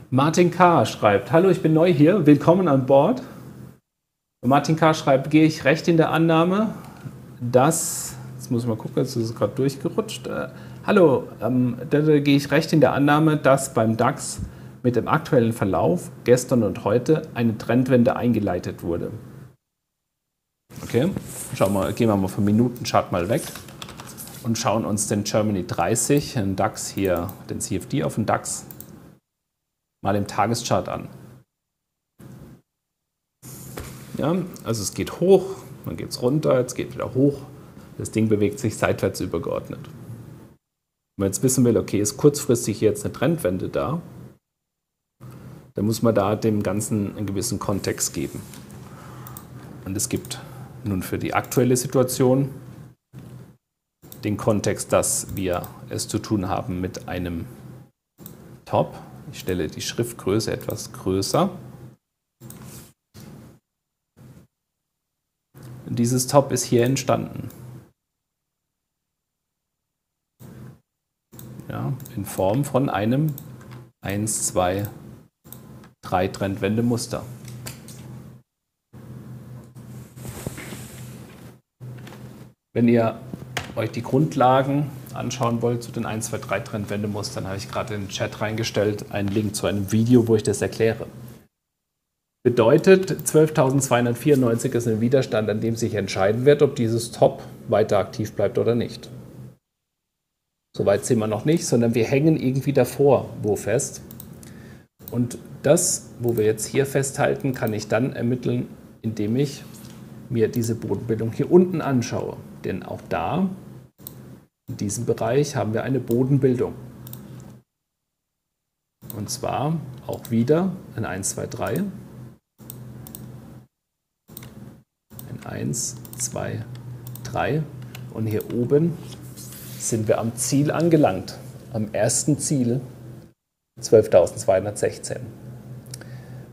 Martin K. schreibt, hallo, ich bin neu hier, willkommen an Bord. Martin K. schreibt, gehe ich recht in der Annahme, dass, jetzt muss ich mal gucken, jetzt ist es gerade durchgerutscht, äh, hallo, ähm, da, da gehe ich recht in der Annahme, dass beim DAX mit dem aktuellen Verlauf gestern und heute eine Trendwende eingeleitet wurde. Okay, schauen wir, gehen wir mal vom Minutenchart mal weg und schauen uns den Germany dreißig, den DAX hier, den C F D auf den DAX mal im Tageschart an. Ja, also es geht hoch, dann geht es runter, jetzt geht wieder hoch. Das Ding bewegt sich seitwärts übergeordnet. Wenn man jetzt wissen will, okay, ist kurzfristig jetzt eine Trendwende da, dann muss man da dem Ganzen einen gewissen Kontext geben. Und es gibt nun für die aktuelle Situation den Kontext, dass wir es zu tun haben mit einem Top. Ich stelle die Schriftgröße etwas größer. Und dieses Top ist hier entstanden. Ja, in Form von einem eins, zwei, drei Trendwendemuster. Wenn ihr euch die Grundlagen anschauen wollt zu den eins, zwei, drei Trendwendemustern, habe ich gerade in den Chat reingestellt, einen Link zu einem Video, wo ich das erkläre. Bedeutet, zwölftausendzweihundertvierundneunzig ist ein Widerstand, an dem sich entscheiden wird, ob dieses Top weiter aktiv bleibt oder nicht. Soweit sind wir noch nicht, sondern wir hängen irgendwie davor, wo fest. Und das, wo wir jetzt hier festhalten, kann ich dann ermitteln, indem ich mir diese Bodenbildung hier unten anschaue. Denn auch da, in diesem Bereich, haben wir eine Bodenbildung. Und zwar auch wieder in eins, zwei, drei. In eins, zwei, drei. Und hier oben sind wir am Ziel angelangt. Am ersten Ziel zwölftausendzweihundertsechzehn.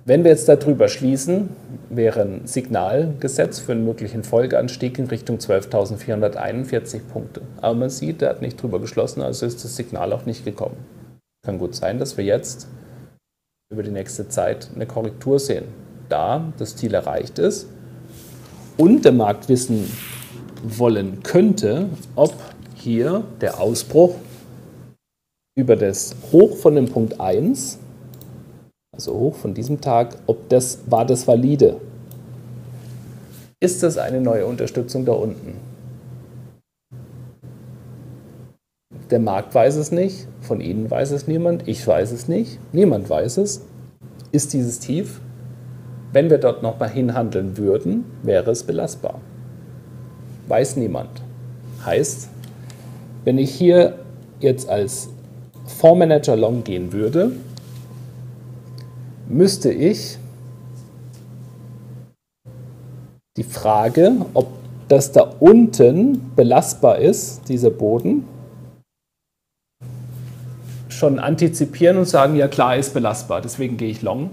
Wenn wir jetzt darüber schließen, wäre ein Signal gesetzt für einen möglichen Folgeanstieg in Richtung zwölftausendvierhunderteinundvierzig Punkte. Aber man sieht, der hat nicht drüber geschlossen, also ist das Signal auch nicht gekommen. Kann gut sein, dass wir jetzt über die nächste Zeit eine Korrektur sehen, da das Ziel erreicht ist und der Markt wissen wollen könnte, ob hier der Ausbruch über das Hoch von dem Punkt eins, also hoch von diesem Tag, ob das, war das valide? Ist das eine neue Unterstützung da unten? Der Markt weiß es nicht, von Ihnen weiß es niemand, ich weiß es nicht, niemand weiß es. Ist dieses Tief? Wenn wir dort nochmal hinhandeln würden, wäre es belastbar. Weiß niemand. Heißt, wenn ich hier jetzt als Fondsmanager long gehen würde, müsste ich die Frage, ob das da unten belastbar ist, dieser Boden, schon antizipieren und sagen, ja klar, ist belastbar, deswegen gehe ich long.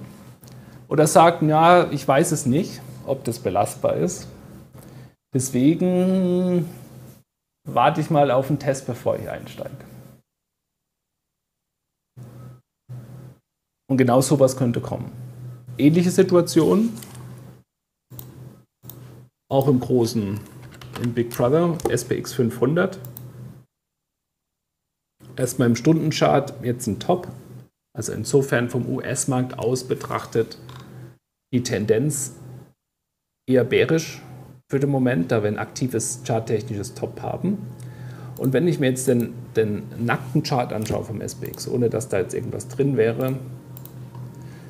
oder sagten, ja, ich weiß es nicht, ob das belastbar ist. Deswegen warte ich mal auf einen Test, bevor ich einsteige. Und genau sowas könnte kommen. Ähnliche Situation, auch im großen, im Big Brother, S P X fünfhundert. Erstmal im Stundenchart, jetzt ein Top. Also insofern vom U S-Markt aus betrachtet die Tendenz eher bärisch für den Moment, da wir ein aktives charttechnisches Top haben. Und wenn ich mir jetzt den, den nackten Chart anschaue vom S P X, ohne dass da jetzt irgendwas drin wäre,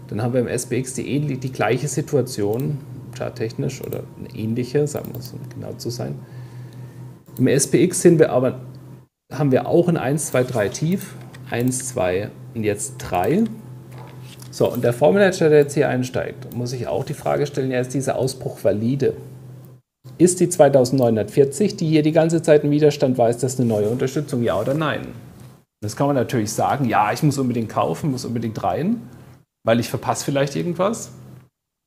dann haben wir im S P X die, ähnliche, die gleiche Situation, charttechnisch oder eine ähnliche, sagen wir es, um genau zu sein. Im S P X sind wir aber, haben wir auch ein eins, zwei, drei Tief, eins, zwei und jetzt drei. So, und der Fondsmanager, der jetzt hier einsteigt, muss ich auch die Frage stellen, ja, ist dieser Ausbruch valide? Ist die zweitausendneunhundertvierzig, die hier die ganze Zeit ein Widerstand war, ist das eine neue Unterstützung, ja oder nein? Das kann man natürlich sagen, ja, ich muss unbedingt kaufen, muss unbedingt rein, weil ich verpasse vielleicht irgendwas.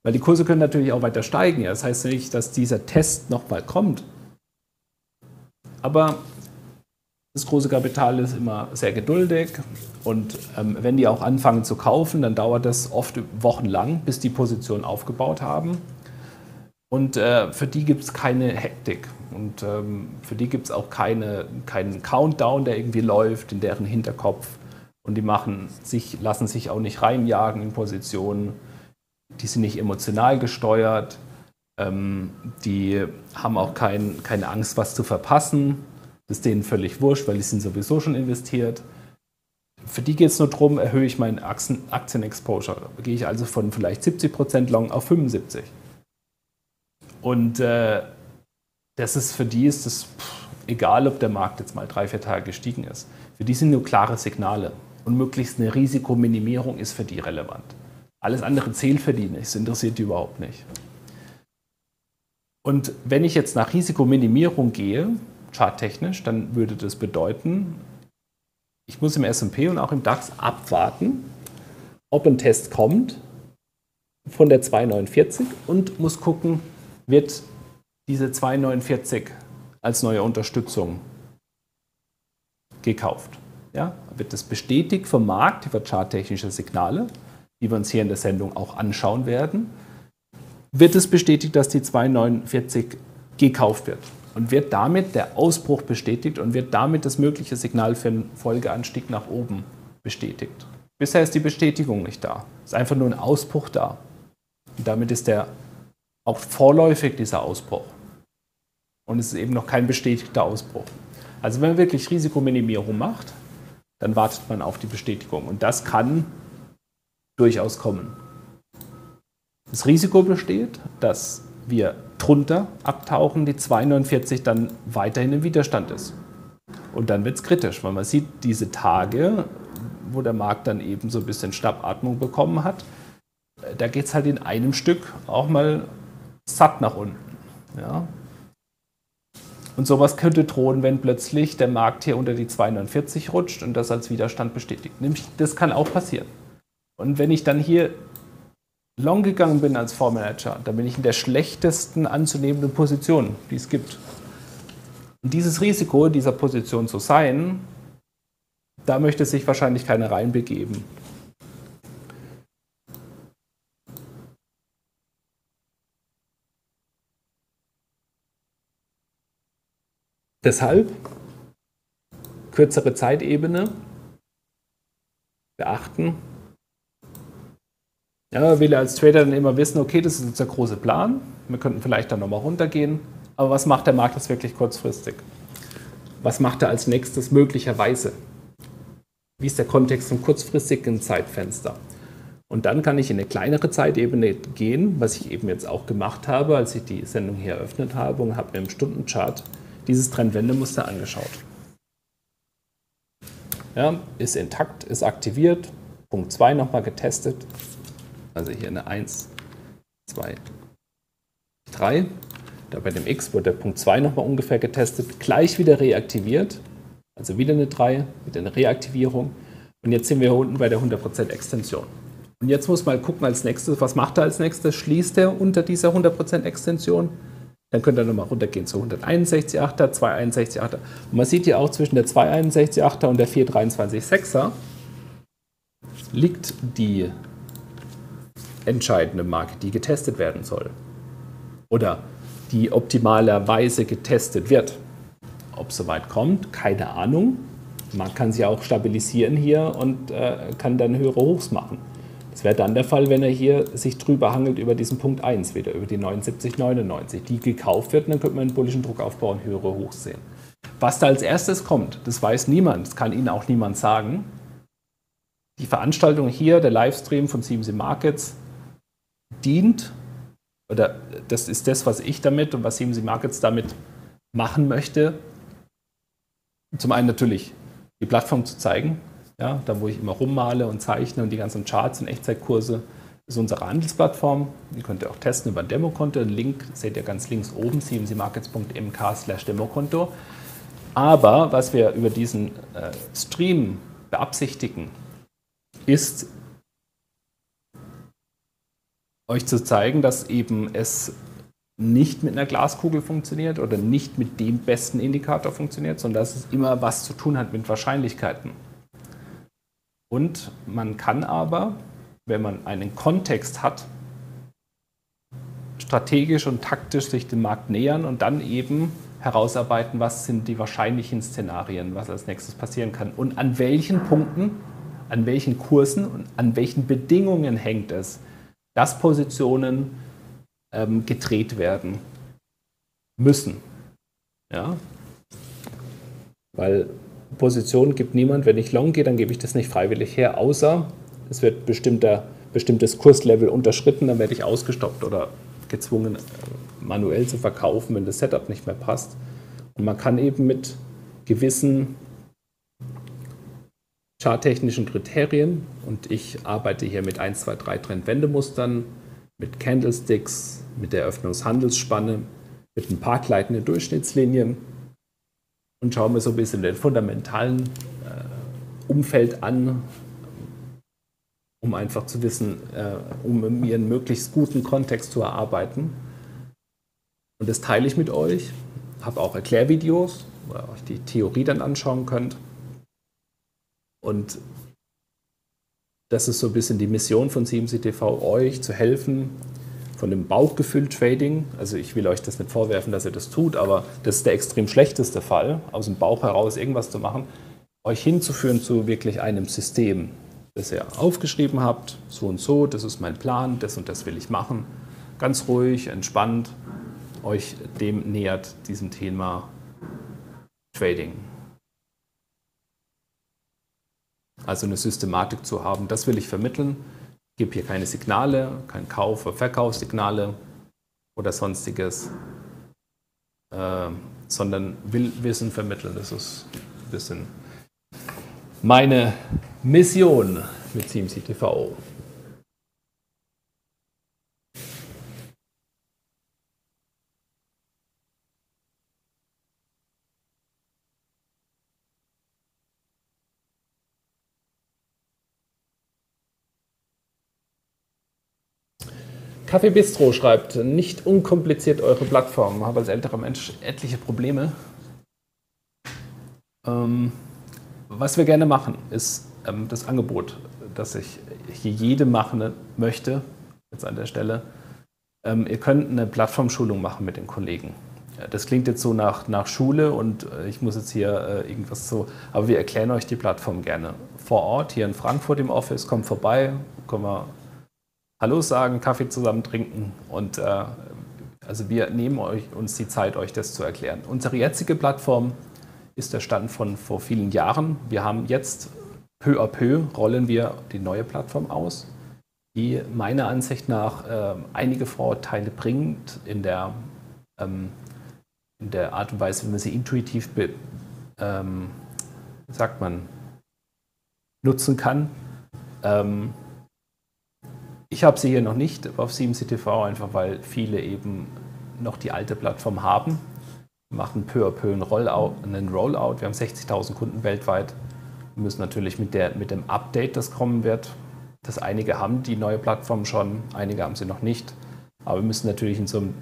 Weil die Kurse können natürlich auch weiter steigen. Ja. Das heißt nicht, dass dieser Test nochmal kommt. Aber das große Kapital ist immer sehr geduldig. Und ähm, wenn die auch anfangen zu kaufen, dann dauert das oft wochenlang, bis die Position aufgebaut haben. Und äh, für die gibt es keine Hektik. Und ähm, für die gibt es auch keine, keinen Countdown, der irgendwie läuft in deren Hinterkopf. Und die machen sich, lassen sich auch nicht reinjagen in Positionen. Die sind nicht emotional gesteuert, ähm, die haben auch kein, keine Angst, was zu verpassen. Das ist denen völlig wurscht, weil die sind sowieso schon investiert. Für die geht es nur darum, erhöhe ich meinen Aktien-Exposure. Gehe ich also von vielleicht siebzig Prozent Long auf fünfundsiebzig Prozent. Und äh, das ist für die ist das pff, egal, ob der Markt jetzt mal drei, vier Tage gestiegen ist. Für die sind nur klare Signale. Und möglichst eine Risikominimierung ist für die relevant. Alles andere zählt für die nicht, das interessiert die überhaupt nicht. Und wenn ich jetzt nach Risikominimierung gehe, charttechnisch, dann würde das bedeuten, ich muss im S und P und auch im DAX abwarten, ob ein Test kommt von der zweihundertneunundvierzig und muss gucken, wird diese zweihundertneunundvierzig als neue Unterstützung gekauft. Ja? Wird das bestätigt vom Markt über charttechnische Signale, die wir uns hier in der Sendung auch anschauen werden, wird es bestätigt, dass die zweihundertneunundvierzig gekauft wird und wird damit der Ausbruch bestätigt und wird damit das mögliche Signal für einen Folgeanstieg nach oben bestätigt. Bisher ist die Bestätigung nicht da, ist einfach nur ein Ausbruch da. Und damit ist der auch vorläufig dieser Ausbruch und es ist eben noch kein bestätigter Ausbruch. Also wenn man wirklich Risikominimierung macht, dann wartet man auf die Bestätigung und das kann durchaus kommen. Das Risiko besteht, dass wir drunter abtauchen, die zweihundertneunundvierzig dann weiterhin im Widerstand ist. Und dann wird es kritisch, weil man sieht diese Tage, wo der Markt dann eben so ein bisschen Schnappatmung bekommen hat, da geht es halt in einem Stück auch mal satt nach unten. Ja? Und sowas könnte drohen, wenn plötzlich der Markt hier unter die zweihundertneunundvierzig rutscht und das als Widerstand bestätigt. Nämlich, das kann auch passieren. Und wenn ich dann hier long gegangen bin als Fondsmanager, dann bin ich in der schlechtesten anzunehmenden Position, die es gibt. Und dieses Risiko, dieser Position zu sein, da möchte sich wahrscheinlich keiner reinbegeben. Deshalb kürzere Zeitebene beachten. Ja, will er als Trader dann immer wissen, okay, das ist jetzt der große Plan, wir könnten vielleicht dann nochmal runtergehen, aber was macht der Markt jetzt wirklich kurzfristig? Was macht er als nächstes möglicherweise? Wie ist der Kontext vom kurzfristigen Zeitfenster? Und dann kann ich in eine kleinere Zeitebene gehen, was ich eben jetzt auch gemacht habe, als ich die Sendung hier eröffnet habe und habe mir im Stundenchart dieses Trendwendemuster angeschaut. Ja, ist intakt, ist aktiviert, Punkt zwei nochmal getestet. Also hier eine eins, zwei, drei. Da bei dem X wurde der Punkt zwei nochmal ungefähr getestet, gleich wieder reaktiviert. Also wieder eine drei, wieder eine Reaktivierung. Und jetzt sind wir hier unten bei der hundert Prozent Extension. Und jetzt muss man gucken als nächstes, was macht er als nächstes? Schließt er unter dieser hundert Prozent Extension? Dann könnte er nochmal runtergehen zu hunderteinundsechzig Komma achter, zweihunderteinundsechzig Komma achter. Und man sieht hier auch zwischen der zweihunderteinundsechzig Komma achter und der vierhundertdreiundzwanzig Komma sechser liegt die entscheidende Marke, die getestet werden soll. Oder die optimalerweise getestet wird. Ob es soweit kommt, keine Ahnung. Man kann sie auch stabilisieren hier und äh, kann dann höhere Hochs machen. Das wäre dann der Fall, wenn er hier sich drüber hangelt über diesen Punkt eins wieder, über die neunundsiebzig Komma neunundneunzig, die gekauft wird, und dann könnte man einen bullischen Druck aufbauen, höhere Hochs sehen. Was da als erstes kommt, das weiß niemand, das kann Ihnen auch niemand sagen. Die Veranstaltung hier, der Livestream von C M C Markets, dient, oder das ist das, was ich damit und was C M C Markets damit machen möchte, zum einen natürlich die Plattform zu zeigen, ja, da wo ich immer rummale und zeichne und die ganzen Charts und Echtzeitkurse, ist unsere Handelsplattform. Die könnt ihr auch testen über ein Demokonto. Den Link seht ihr ganz links oben, cmcmarkets punkt m k slash demokonto. Aber was wir über diesen äh, Stream beabsichtigen, ist, euch zu zeigen, dass eben es nicht mit einer Glaskugel funktioniert oder nicht mit dem besten Indikator funktioniert, sondern dass es immer was zu tun hat mit Wahrscheinlichkeiten. Und man kann aber, wenn man einen Kontext hat, strategisch und taktisch sich dem Markt nähern und dann eben herausarbeiten, was sind die wahrscheinlichen Szenarien, was als nächstes passieren kann und an welchen Punkten, an welchen Kursen und an welchen Bedingungen hängt es, dass Positionen ähm, gedreht werden müssen. Ja? Weil Position gibt niemand, wenn ich long gehe, dann gebe ich das nicht freiwillig her, außer es wird bestimmter, bestimmtes Kurslevel unterschritten, dann werde ich ausgestoppt oder gezwungen, manuell zu verkaufen, wenn das Setup nicht mehr passt. Und man kann eben mit gewissen charttechnischen Kriterien, und ich arbeite hier mit eins, zwei, drei Trendwendemustern, mit Candlesticks, mit der Eröffnungshandelsspanne, mit ein paar gleitenden Durchschnittslinien, und schauen wir so ein bisschen den fundamentalen äh, Umfeld an, um einfach zu wissen, äh, um mir einen möglichst guten Kontext zu erarbeiten. Und das teile ich mit euch, habe auch Erklärvideos, wo ihr euch die Theorie dann anschauen könnt. Und das ist so ein bisschen die Mission von C M C T V, euch zu helfen, von dem Bauchgefühl-Trading, also ich will euch das nicht vorwerfen, dass ihr das tut, aber das ist der extrem schlechteste Fall, aus dem Bauch heraus irgendwas zu machen, euch hinzuführen zu wirklich einem System, das ihr aufgeschrieben habt, so und so, das ist mein Plan, das und das will ich machen, ganz ruhig, entspannt, euch dem nähert, diesem Thema Trading. Also eine Systematik zu haben, das will ich vermitteln. Ich gebe hier keine Signale, kein Kauf- oder Verkaufssignale oder sonstiges, äh, sondern will Wissen vermitteln. Das ist ein bisschen meine Mission mit C M C T V. Kaffee Bistro schreibt, nicht unkompliziert eure Plattform. Habe als älterer Mensch etliche Probleme. Ähm, was wir gerne machen, ist ähm, das Angebot, das ich hier jedem machen möchte, jetzt an der Stelle. Ähm, ihr könnt eine Plattformschulung machen mit den Kollegen. Ja, das klingt jetzt so nach, nach Schule und äh, ich muss jetzt hier äh, irgendwas so, aber wir erklären euch die Plattform gerne. Vor Ort, hier in Frankfurt im Office, kommt vorbei, können wir Hallo sagen, Kaffee zusammen trinken und äh, also wir nehmen euch, uns die Zeit, euch das zu erklären. Unsere jetzige Plattform ist der Stand von vor vielen Jahren. Wir haben jetzt peu à peu rollen wir die neue Plattform aus, die meiner Ansicht nach äh, einige Vorteile bringt in der, ähm, in der Art und Weise, wie man sie intuitiv be, ähm, sagt man, nutzen kann. Ähm, Ich habe sie hier noch nicht auf C M C T V, einfach weil viele eben noch die alte Plattform haben. Wir machen peu à peu einen Rollout. Einen Rollout. Wir haben sechzigtausend Kunden weltweit. Wir müssen natürlich mit, der, mit dem Update, das kommen wird, dass einige haben die neue Plattform schon, einige haben sie noch nicht. Aber wir müssen natürlich in so einem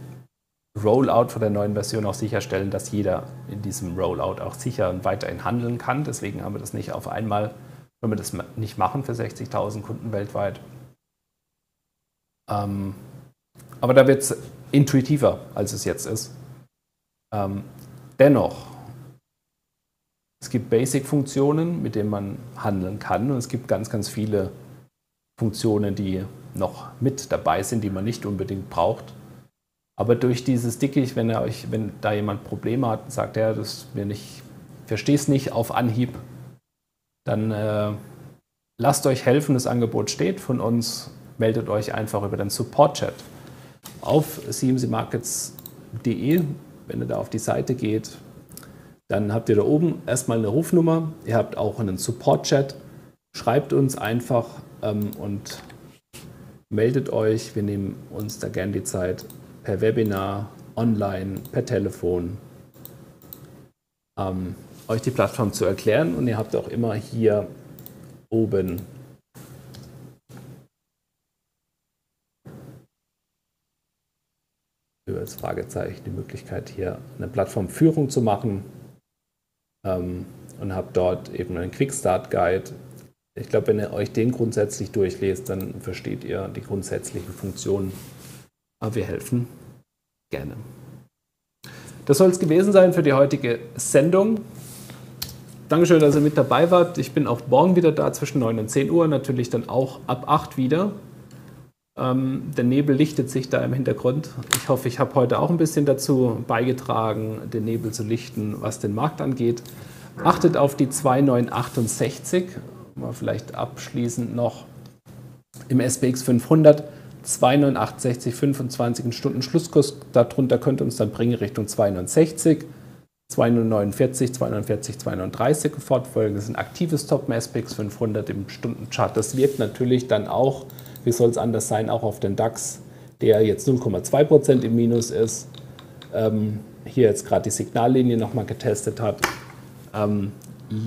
Rollout von der neuen Version auch sicherstellen, dass jeder in diesem Rollout auch sicher und weiterhin handeln kann. Deswegen haben wir das nicht auf einmal, wenn wir das nicht machen für sechzigtausend Kunden weltweit. Ähm, aber da wird es intuitiver, als es jetzt ist. Ähm, dennoch, es gibt Basic-Funktionen, mit denen man handeln kann, und es gibt ganz, ganz viele Funktionen, die noch mit dabei sind, die man nicht unbedingt braucht. Aber durch dieses Dickicht, wenn er euch, wenn da jemand Probleme hat und sagt, ja, das mir nicht, verstehe es nicht auf Anhieb, dann äh, lasst euch helfen, das Angebot steht von uns, meldet euch einfach über den Support-Chat auf c m c markets punkt d e. Wenn ihr da auf die Seite geht, dann habt ihr da oben erstmal eine Rufnummer, ihr habt auch einen Support-Chat, schreibt uns einfach ähm, und meldet euch, wir nehmen uns da gerne die Zeit, per Webinar, online, per Telefon, ähm, euch die Plattform zu erklären, und ihr habt auch immer hier oben über das Fragezeichen die Möglichkeit, hier eine Plattformführung zu machen, ähm, und habt dort eben einen Quick-Start-Guide. Ich glaube, wenn ihr euch den grundsätzlich durchlest, dann versteht ihr die grundsätzlichen Funktionen. Aber wir helfen gerne. Das soll es gewesen sein für die heutige Sendung. Dankeschön, dass ihr mit dabei wart. Ich bin auch morgen wieder da zwischen neun und zehn Uhr, natürlich dann auch ab acht wieder. Ähm, der Nebel lichtet sich da im Hintergrund. Ich hoffe, ich habe heute auch ein bisschen dazu beigetragen, den Nebel zu lichten, was den Markt angeht. Achtet auf die zwei neun sechs acht, mal vielleicht abschließend noch im S P X fünfhundert. zwei neun acht sechs fünfundzwanzig einen Stunden-Schlusskurs, darunter könnte uns dann bringen Richtung zwei neun sechs, zwei null neun vier, zwei neun vier, zwei neun drei null fortfolgen. Das ist ein aktives Top im S P X fünfhundert im Stundenchart. Das wirkt natürlich dann auch, wie soll es anders sein, auch auf den DAX, der jetzt null Komma zwei Prozent im Minus ist, ähm, hier jetzt gerade die Signallinie nochmal getestet hat. Ähm,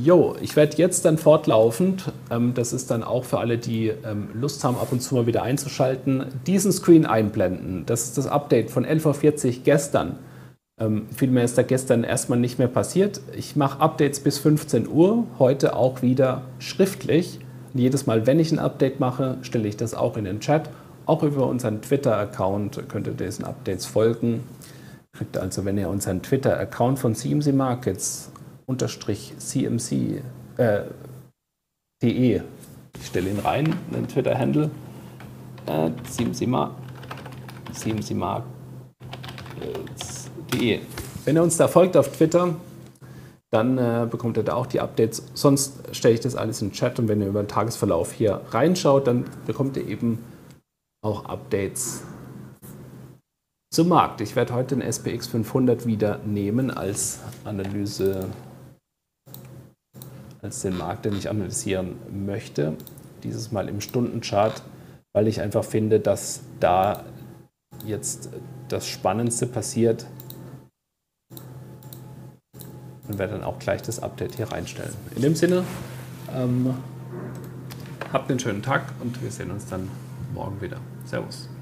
Jo, ich werde jetzt dann fortlaufend, ähm, das ist dann auch für alle, die ähm, Lust haben, ab und zu mal wieder einzuschalten, diesen Screen einblenden. Das ist das Update von elf Uhr vierzig gestern. Ähm, vielmehr ist da gestern erstmal nicht mehr passiert. Ich mache Updates bis fünfzehn Uhr, heute auch wieder schriftlich. Und jedes Mal, wenn ich ein Update mache, stelle ich das auch in den Chat. Auch über unseren Twitter-Account könnt ihr diesen Updates folgen. Kriegt also, wenn ihr unseren Twitter-Account von C M C Markets unterstrich C M C äh, T E. Ich stelle ihn rein, den Twitter-Handle. Äh, C M C Markets punkt d e. Wenn ihr uns da folgt auf Twitter, dann äh, bekommt ihr da auch die Updates. Sonst stelle ich das alles in den Chat, und wenn ihr über den Tagesverlauf hier reinschaut, dann bekommt ihr eben auch Updates zum Markt. Ich werde heute den S P X fünfhundert wieder nehmen als Analyse, als den Markt, den ich analysieren möchte. Dieses Mal im Stundenchart, weil ich einfach finde, dass da jetzt das Spannendste passiert. Und werde dann auch gleich das Update hier reinstellen. In dem Sinne, ähm, habt einen schönen Tag, und wir sehen uns dann morgen wieder. Servus.